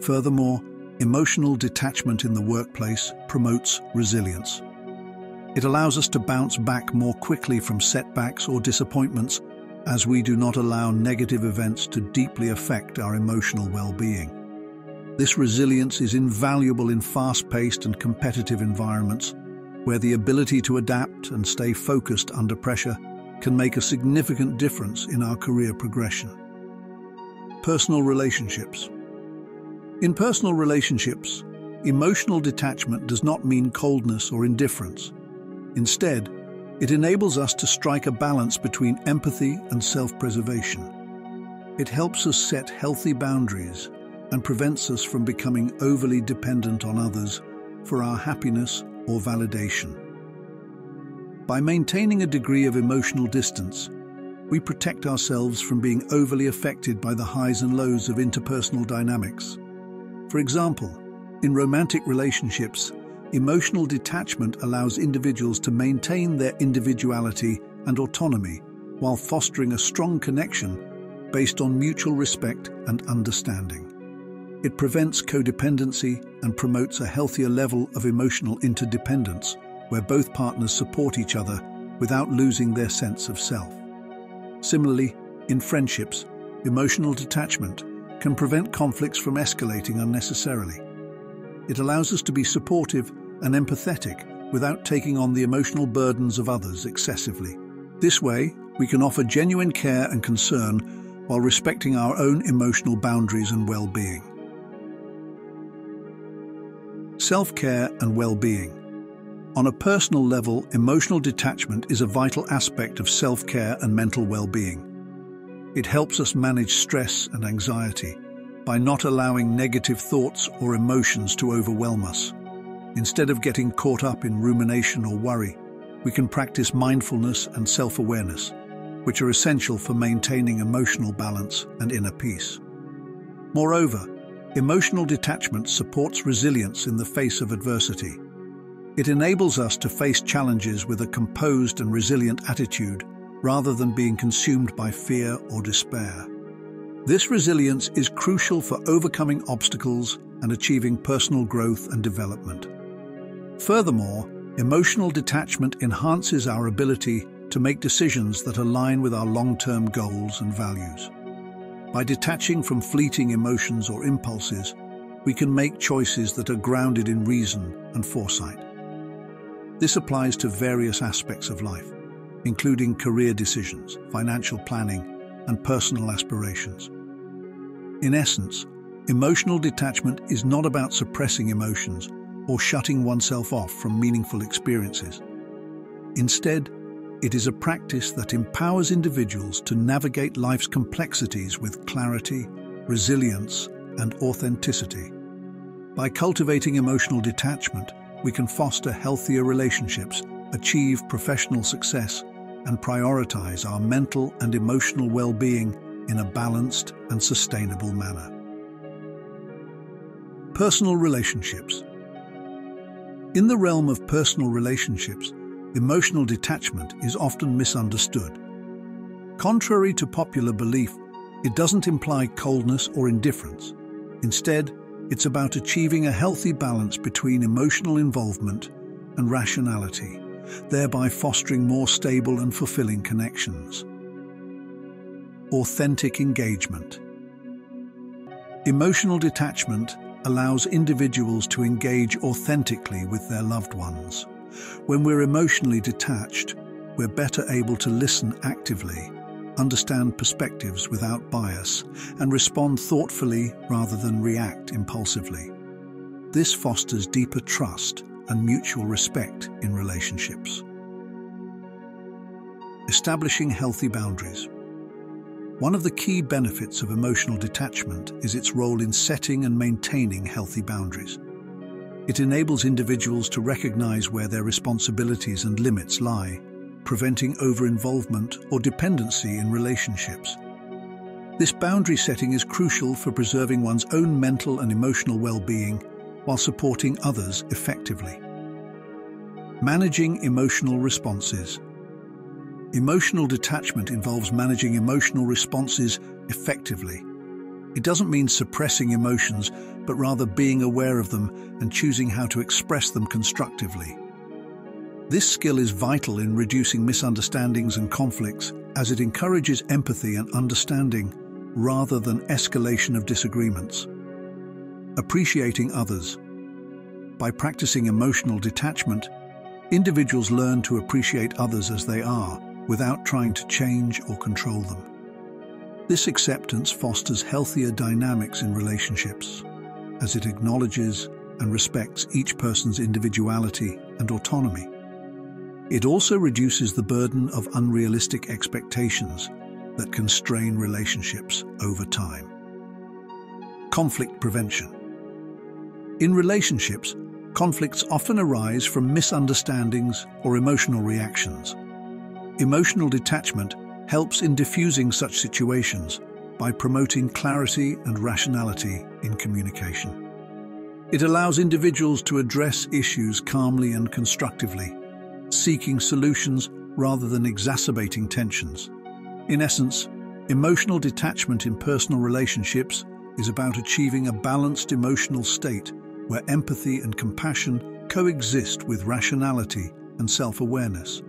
Furthermore, emotional detachment in the workplace promotes resilience. It allows us to bounce back more quickly from setbacks or disappointments, as we do not allow negative events to deeply affect our emotional well-being. This resilience is invaluable in fast-paced and competitive environments, where the ability to adapt and stay focused under pressure can make a significant difference in our career progression. Personal relationships. In personal relationships, emotional detachment does not mean coldness or indifference. Instead, it enables us to strike a balance between empathy and self-preservation. It helps us set healthy boundaries and prevents us from becoming overly dependent on others for our happiness or validation. By maintaining a degree of emotional distance, we protect ourselves from being overly affected by the highs and lows of interpersonal dynamics. For example, in romantic relationships, emotional detachment allows individuals to maintain their individuality and autonomy while fostering a strong connection based on mutual respect and understanding. It prevents codependency and promotes a healthier level of emotional interdependence, where both partners support each other without losing their sense of self. Similarly, in friendships, emotional detachment can prevent conflicts from escalating unnecessarily. It allows us to be supportive and empathetic without taking on the emotional burdens of others excessively. This way, we can offer genuine care and concern while respecting our own emotional boundaries and well-being. Self-care and well-being. On a personal level, emotional detachment is a vital aspect of self-care and mental well-being. It helps us manage stress and anxiety by not allowing negative thoughts or emotions to overwhelm us. Instead of getting caught up in rumination or worry, we can practice mindfulness and self-awareness, which are essential for maintaining emotional balance and inner peace. Moreover, emotional detachment supports resilience in the face of adversity. It enables us to face challenges with a composed and resilient attitude, rather than being consumed by fear or despair. This resilience is crucial for overcoming obstacles and achieving personal growth and development. Furthermore, emotional detachment enhances our ability to make decisions that align with our long-term goals and values. By detaching from fleeting emotions or impulses, we can make choices that are grounded in reason and foresight. This applies to various aspects of life, including career decisions, financial planning, and personal aspirations. In essence, emotional detachment is not about suppressing emotions or shutting oneself off from meaningful experiences. Instead, it is a practice that empowers individuals to navigate life's complexities with clarity, resilience, and authenticity. By cultivating emotional detachment, we can foster healthier relationships, achieve professional success, and prioritize our mental and emotional well-being in a balanced and sustainable manner. Personal relationships. In the realm of personal relationships, emotional detachment is often misunderstood. Contrary to popular belief, it doesn't imply coldness or indifference. Instead, it's about achieving a healthy balance between emotional involvement and rationality, thereby fostering more stable and fulfilling connections. Authentic engagement. Emotional detachment allows individuals to engage authentically with their loved ones. When we're emotionally detached, we're better able to listen actively, understand perspectives without bias, and respond thoughtfully rather than react impulsively. This fosters deeper trust and mutual respect in relationships. Establishing healthy boundaries. One of the key benefits of emotional detachment is its role in setting and maintaining healthy boundaries. It enables individuals to recognize where their responsibilities and limits lie, preventing over-involvement or dependency in relationships. This boundary setting is crucial for preserving one's own mental and emotional well-being while supporting others effectively. Managing emotional responses. Emotional detachment involves managing emotional responses effectively. It doesn't mean suppressing emotions, but rather being aware of them and choosing how to express them constructively. This skill is vital in reducing misunderstandings and conflicts, as it encourages empathy and understanding rather than escalation of disagreements. Appreciating others. By practicing emotional detachment, individuals learn to appreciate others as they are, without trying to change or control them. This acceptance fosters healthier dynamics in relationships, as it acknowledges and respects each person's individuality and autonomy. It also reduces the burden of unrealistic expectations that constrain relationships over time. Conflict prevention. In relationships, conflicts often arise from misunderstandings or emotional reactions. Emotional detachment helps in diffusing such situations by promoting clarity and rationality in communication. It allows individuals to address issues calmly and constructively, seeking solutions rather than exacerbating tensions. In essence, emotional detachment in personal relationships is about achieving a balanced emotional state where empathy and compassion coexist with rationality and self-awareness.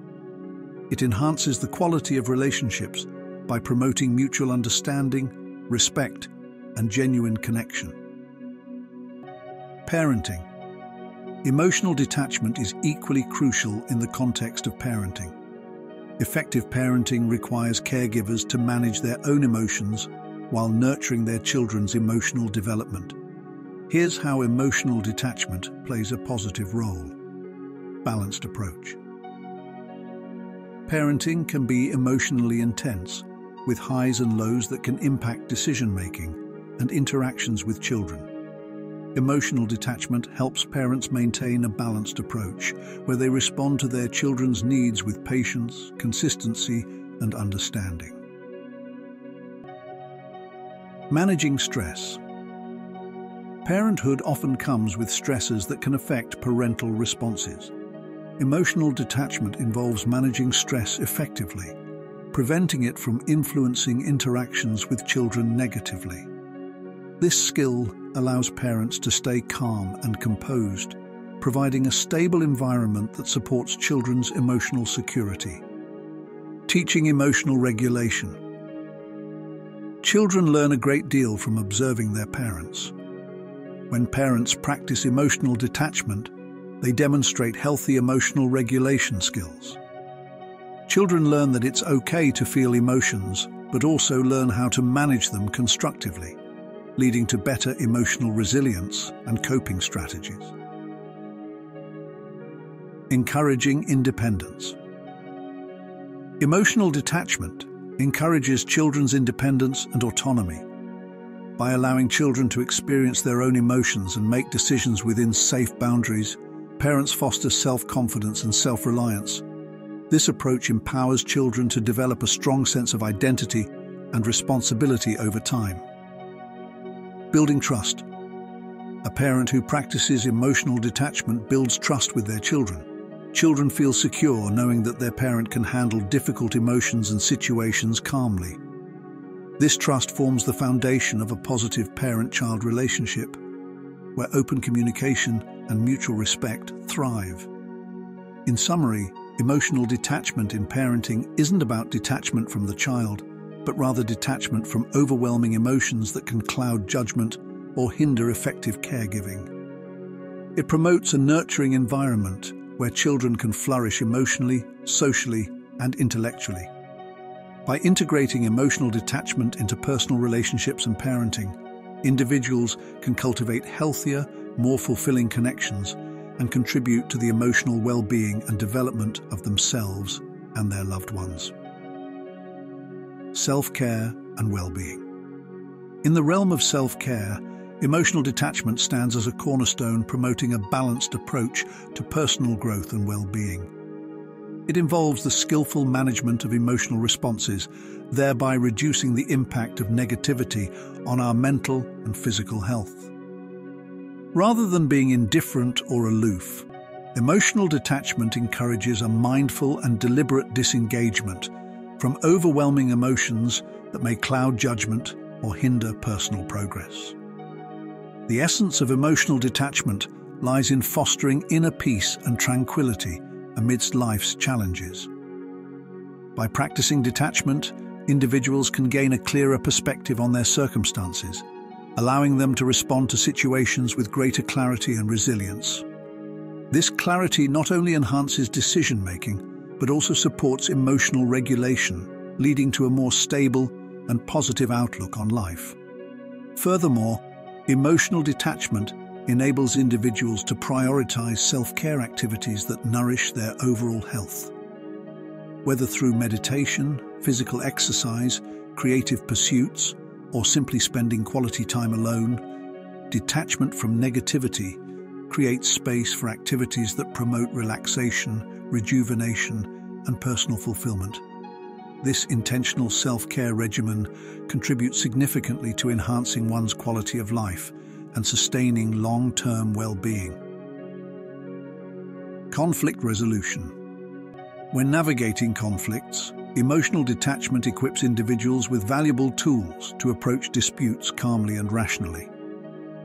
It enhances the quality of relationships by promoting mutual understanding, respect, and genuine connection. Parenting. Emotional detachment is equally crucial in the context of parenting. Effective parenting requires caregivers to manage their own emotions while nurturing their children's emotional development. Here's how emotional detachment plays a positive role. Balanced approach. Parenting can be emotionally intense, with highs and lows that can impact decision-making and interactions with children. Emotional detachment helps parents maintain a balanced approach where they respond to their children's needs with patience, consistency, and understanding. Managing stress. Parenthood often comes with stresses that can affect parental responses. Emotional detachment involves managing stress effectively, preventing it from influencing interactions with children negatively. This skill allows parents to stay calm and composed, providing a stable environment that supports children's emotional security. Teaching emotional regulation. Children learn a great deal from observing their parents. When parents practice emotional detachment, they demonstrate healthy emotional regulation skills. Children learn that it's okay to feel emotions, but also learn how to manage them constructively, leading to better emotional resilience and coping strategies. Encouraging independence. Emotional detachment encourages children's independence and autonomy. By allowing children to experience their own emotions and make decisions within safe boundaries, parents foster self-confidence and self-reliance. This approach empowers children to develop a strong sense of identity and responsibility over time. Building trust. A parent who practices emotional detachment builds trust with their children. Children feel secure knowing that their parent can handle difficult emotions and situations calmly. This trust forms the foundation of a positive parent-child relationship, where open communication and mutual respect thrive. In summary, emotional detachment in parenting isn't about detachment from the child, but rather detachment from overwhelming emotions that can cloud judgment or hinder effective caregiving. It promotes a nurturing environment where children can flourish emotionally, socially, and intellectually. By integrating emotional detachment into personal relationships and parenting, individuals can cultivate healthier, more fulfilling connections and contribute to the emotional well-being and development of themselves and their loved ones. Self-care and well-being. In the realm of self-care, emotional detachment stands as a cornerstone promoting a balanced approach to personal growth and well-being. It involves the skillful management of emotional responses, thereby reducing the impact of negativity on our mental and physical health. Rather than being indifferent or aloof, emotional detachment encourages a mindful and deliberate disengagement from overwhelming emotions that may cloud judgment or hinder personal progress. The essence of emotional detachment lies in fostering inner peace and tranquility amidst life's challenges. By practicing detachment, individuals can gain a clearer perspective on their circumstances, allowing them to respond to situations with greater clarity and resilience. This clarity not only enhances decision-making, but also supports emotional regulation, leading to a more stable and positive outlook on life. Furthermore, emotional detachment enables individuals to prioritize self-care activities that nourish their overall health. Whether through meditation, physical exercise, creative pursuits, or simply spending quality time alone, detachment from negativity creates space for activities that promote relaxation, rejuvenation, and personal fulfillment. This intentional self-care regimen contributes significantly to enhancing one's quality of life and sustaining long-term well-being. Conflict resolution. When navigating conflicts, Emotional detachment equips individuals with valuable tools to approach disputes calmly and rationally.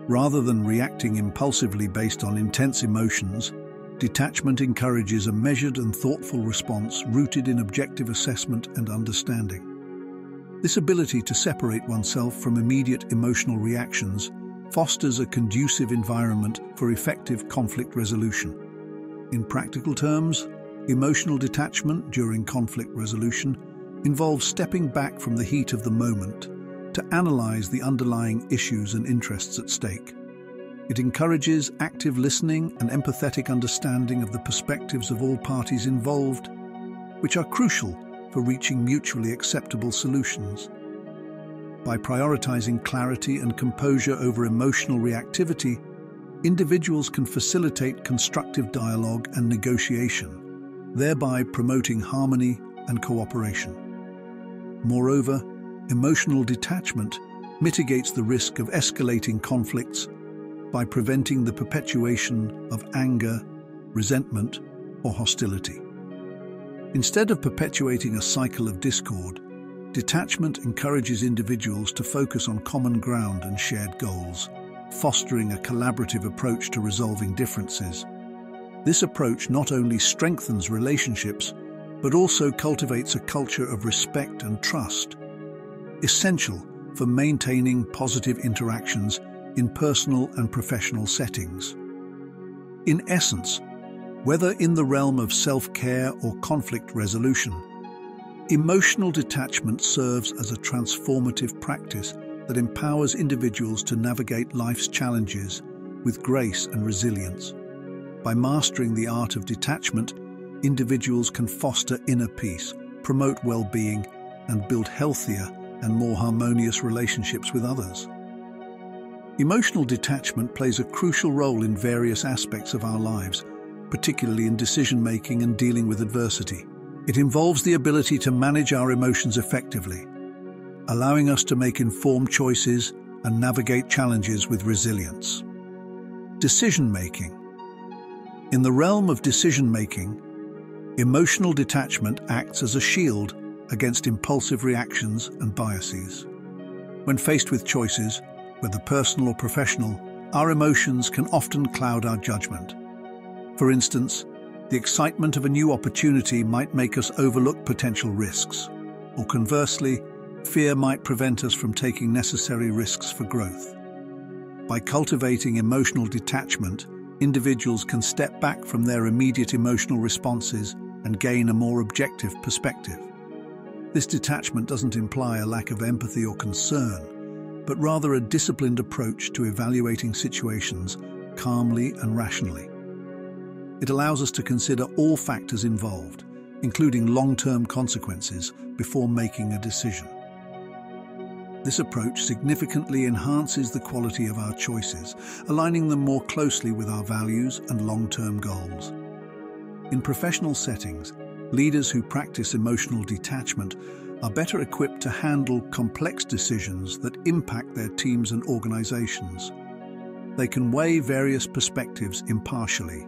Rather than reacting impulsively based on intense emotions, detachment encourages a measured and thoughtful response rooted in objective assessment and understanding. This ability to separate oneself from immediate emotional reactions fosters a conducive environment for effective conflict resolution. In practical terms, emotional detachment during conflict resolution involves stepping back from the heat of the moment to analyze the underlying issues and interests at stake. It encourages active listening and empathetic understanding of the perspectives of all parties involved, which are crucial for reaching mutually acceptable solutions. By prioritizing clarity and composure over emotional reactivity, individuals can facilitate constructive dialogue and negotiation, thereby promoting harmony and cooperation. Moreover, emotional detachment mitigates the risk of escalating conflicts by preventing the perpetuation of anger, resentment, or hostility. Instead of perpetuating a cycle of discord, detachment encourages individuals to focus on common ground and shared goals, fostering a collaborative approach to resolving differences. This approach not only strengthens relationships, but also cultivates a culture of respect and trust, essential for maintaining positive interactions in personal and professional settings. In essence, whether in the realm of self-care or conflict resolution, emotional detachment serves as a transformative practice that empowers individuals to navigate life's challenges with grace and resilience. By mastering the art of detachment, individuals can foster inner peace, promote well-being, and build healthier and more harmonious relationships with others. Emotional detachment plays a crucial role in various aspects of our lives, particularly in decision-making and dealing with adversity. It involves the ability to manage our emotions effectively, allowing us to make informed choices and navigate challenges with resilience. Decision-making. In the realm of decision-making, emotional detachment acts as a shield against impulsive reactions and biases. When faced with choices, whether personal or professional, our emotions can often cloud our judgment. For instance, the excitement of a new opportunity might make us overlook potential risks, or conversely, fear might prevent us from taking necessary risks for growth. By cultivating emotional detachment, individuals can step back from their immediate emotional responses and gain a more objective perspective. This detachment doesn't imply a lack of empathy or concern, but rather a disciplined approach to evaluating situations calmly and rationally. It allows us to consider all factors involved, including long-term consequences, before making a decision. This approach significantly enhances the quality of our choices, aligning them more closely with our values and long-term goals. In professional settings, leaders who practice emotional detachment are better equipped to handle complex decisions that impact their teams and organizations. They can weigh various perspectives impartially,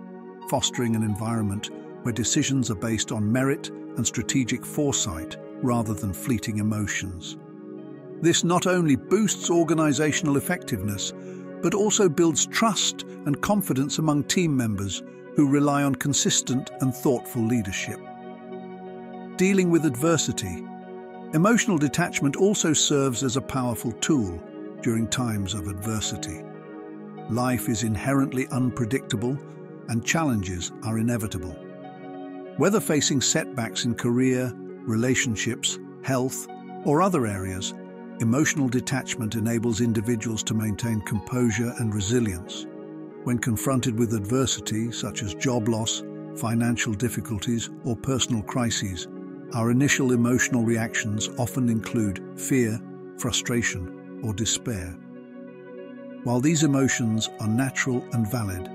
fostering an environment where decisions are based on merit and strategic foresight rather than fleeting emotions. This not only boosts organizational effectiveness, but also builds trust and confidence among team members who rely on consistent and thoughtful leadership. Dealing with adversity. Emotional detachment also serves as a powerful tool during times of adversity. Life is inherently unpredictable and challenges are inevitable. Whether facing setbacks in career, relationships, health, or other areas, emotional detachment enables individuals to maintain composure and resilience. When confronted with adversity, such as job loss, financial difficulties, or personal crises, our initial emotional reactions often include fear, frustration, or despair. While these emotions are natural and valid,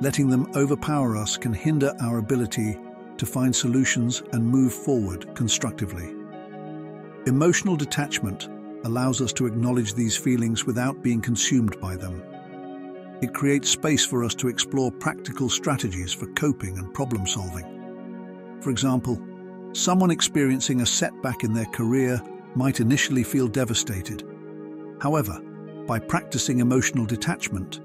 letting them overpower us can hinder our ability to find solutions and move forward constructively. Emotional detachment allows us to acknowledge these feelings without being consumed by them. It creates space for us to explore practical strategies for coping and problem solving. For example, Someone experiencing a setback in their career might initially feel devastated. However, by practicing emotional detachment,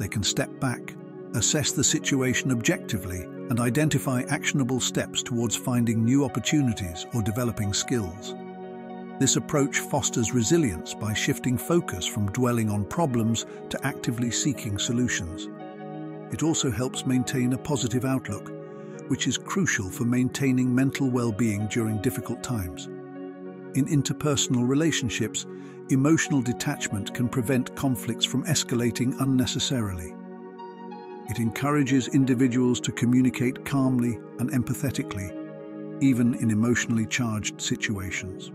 they can step back, assess the situation objectively, and identify actionable steps towards finding new opportunities or developing skills. This approach fosters resilience by shifting focus from dwelling on problems to actively seeking solutions. It also helps maintain a positive outlook, which is crucial for maintaining mental well-being during difficult times. In interpersonal relationships, emotional detachment can prevent conflicts from escalating unnecessarily. It encourages individuals to communicate calmly and empathetically, even in emotionally charged situations.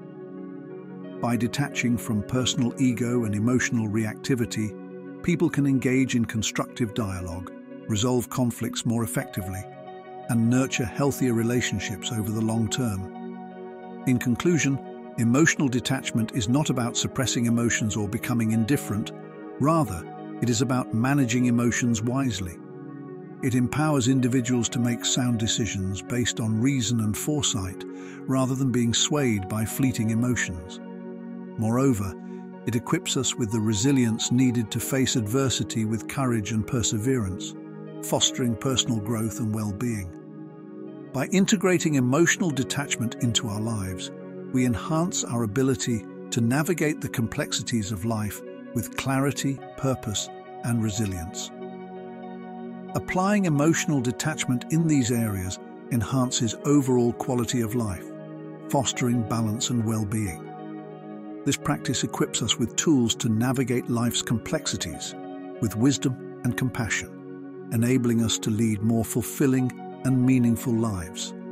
By detaching from personal ego and emotional reactivity, people can engage in constructive dialogue, resolve conflicts more effectively, and nurture healthier relationships over the long term. In conclusion, emotional detachment is not about suppressing emotions or becoming indifferent. Rather, it is about managing emotions wisely. It empowers individuals to make sound decisions based on reason and foresight, rather than being swayed by fleeting emotions. Moreover, it equips us with the resilience needed to face adversity with courage and perseverance, fostering personal growth and well-being. By integrating emotional detachment into our lives, we enhance our ability to navigate the complexities of life with clarity, purpose, and resilience. Applying emotional detachment in these areas enhances overall quality of life, fostering balance and well-being. This practice equips us with tools to navigate life's complexities with wisdom and compassion, enabling us to lead more fulfilling and meaningful lives.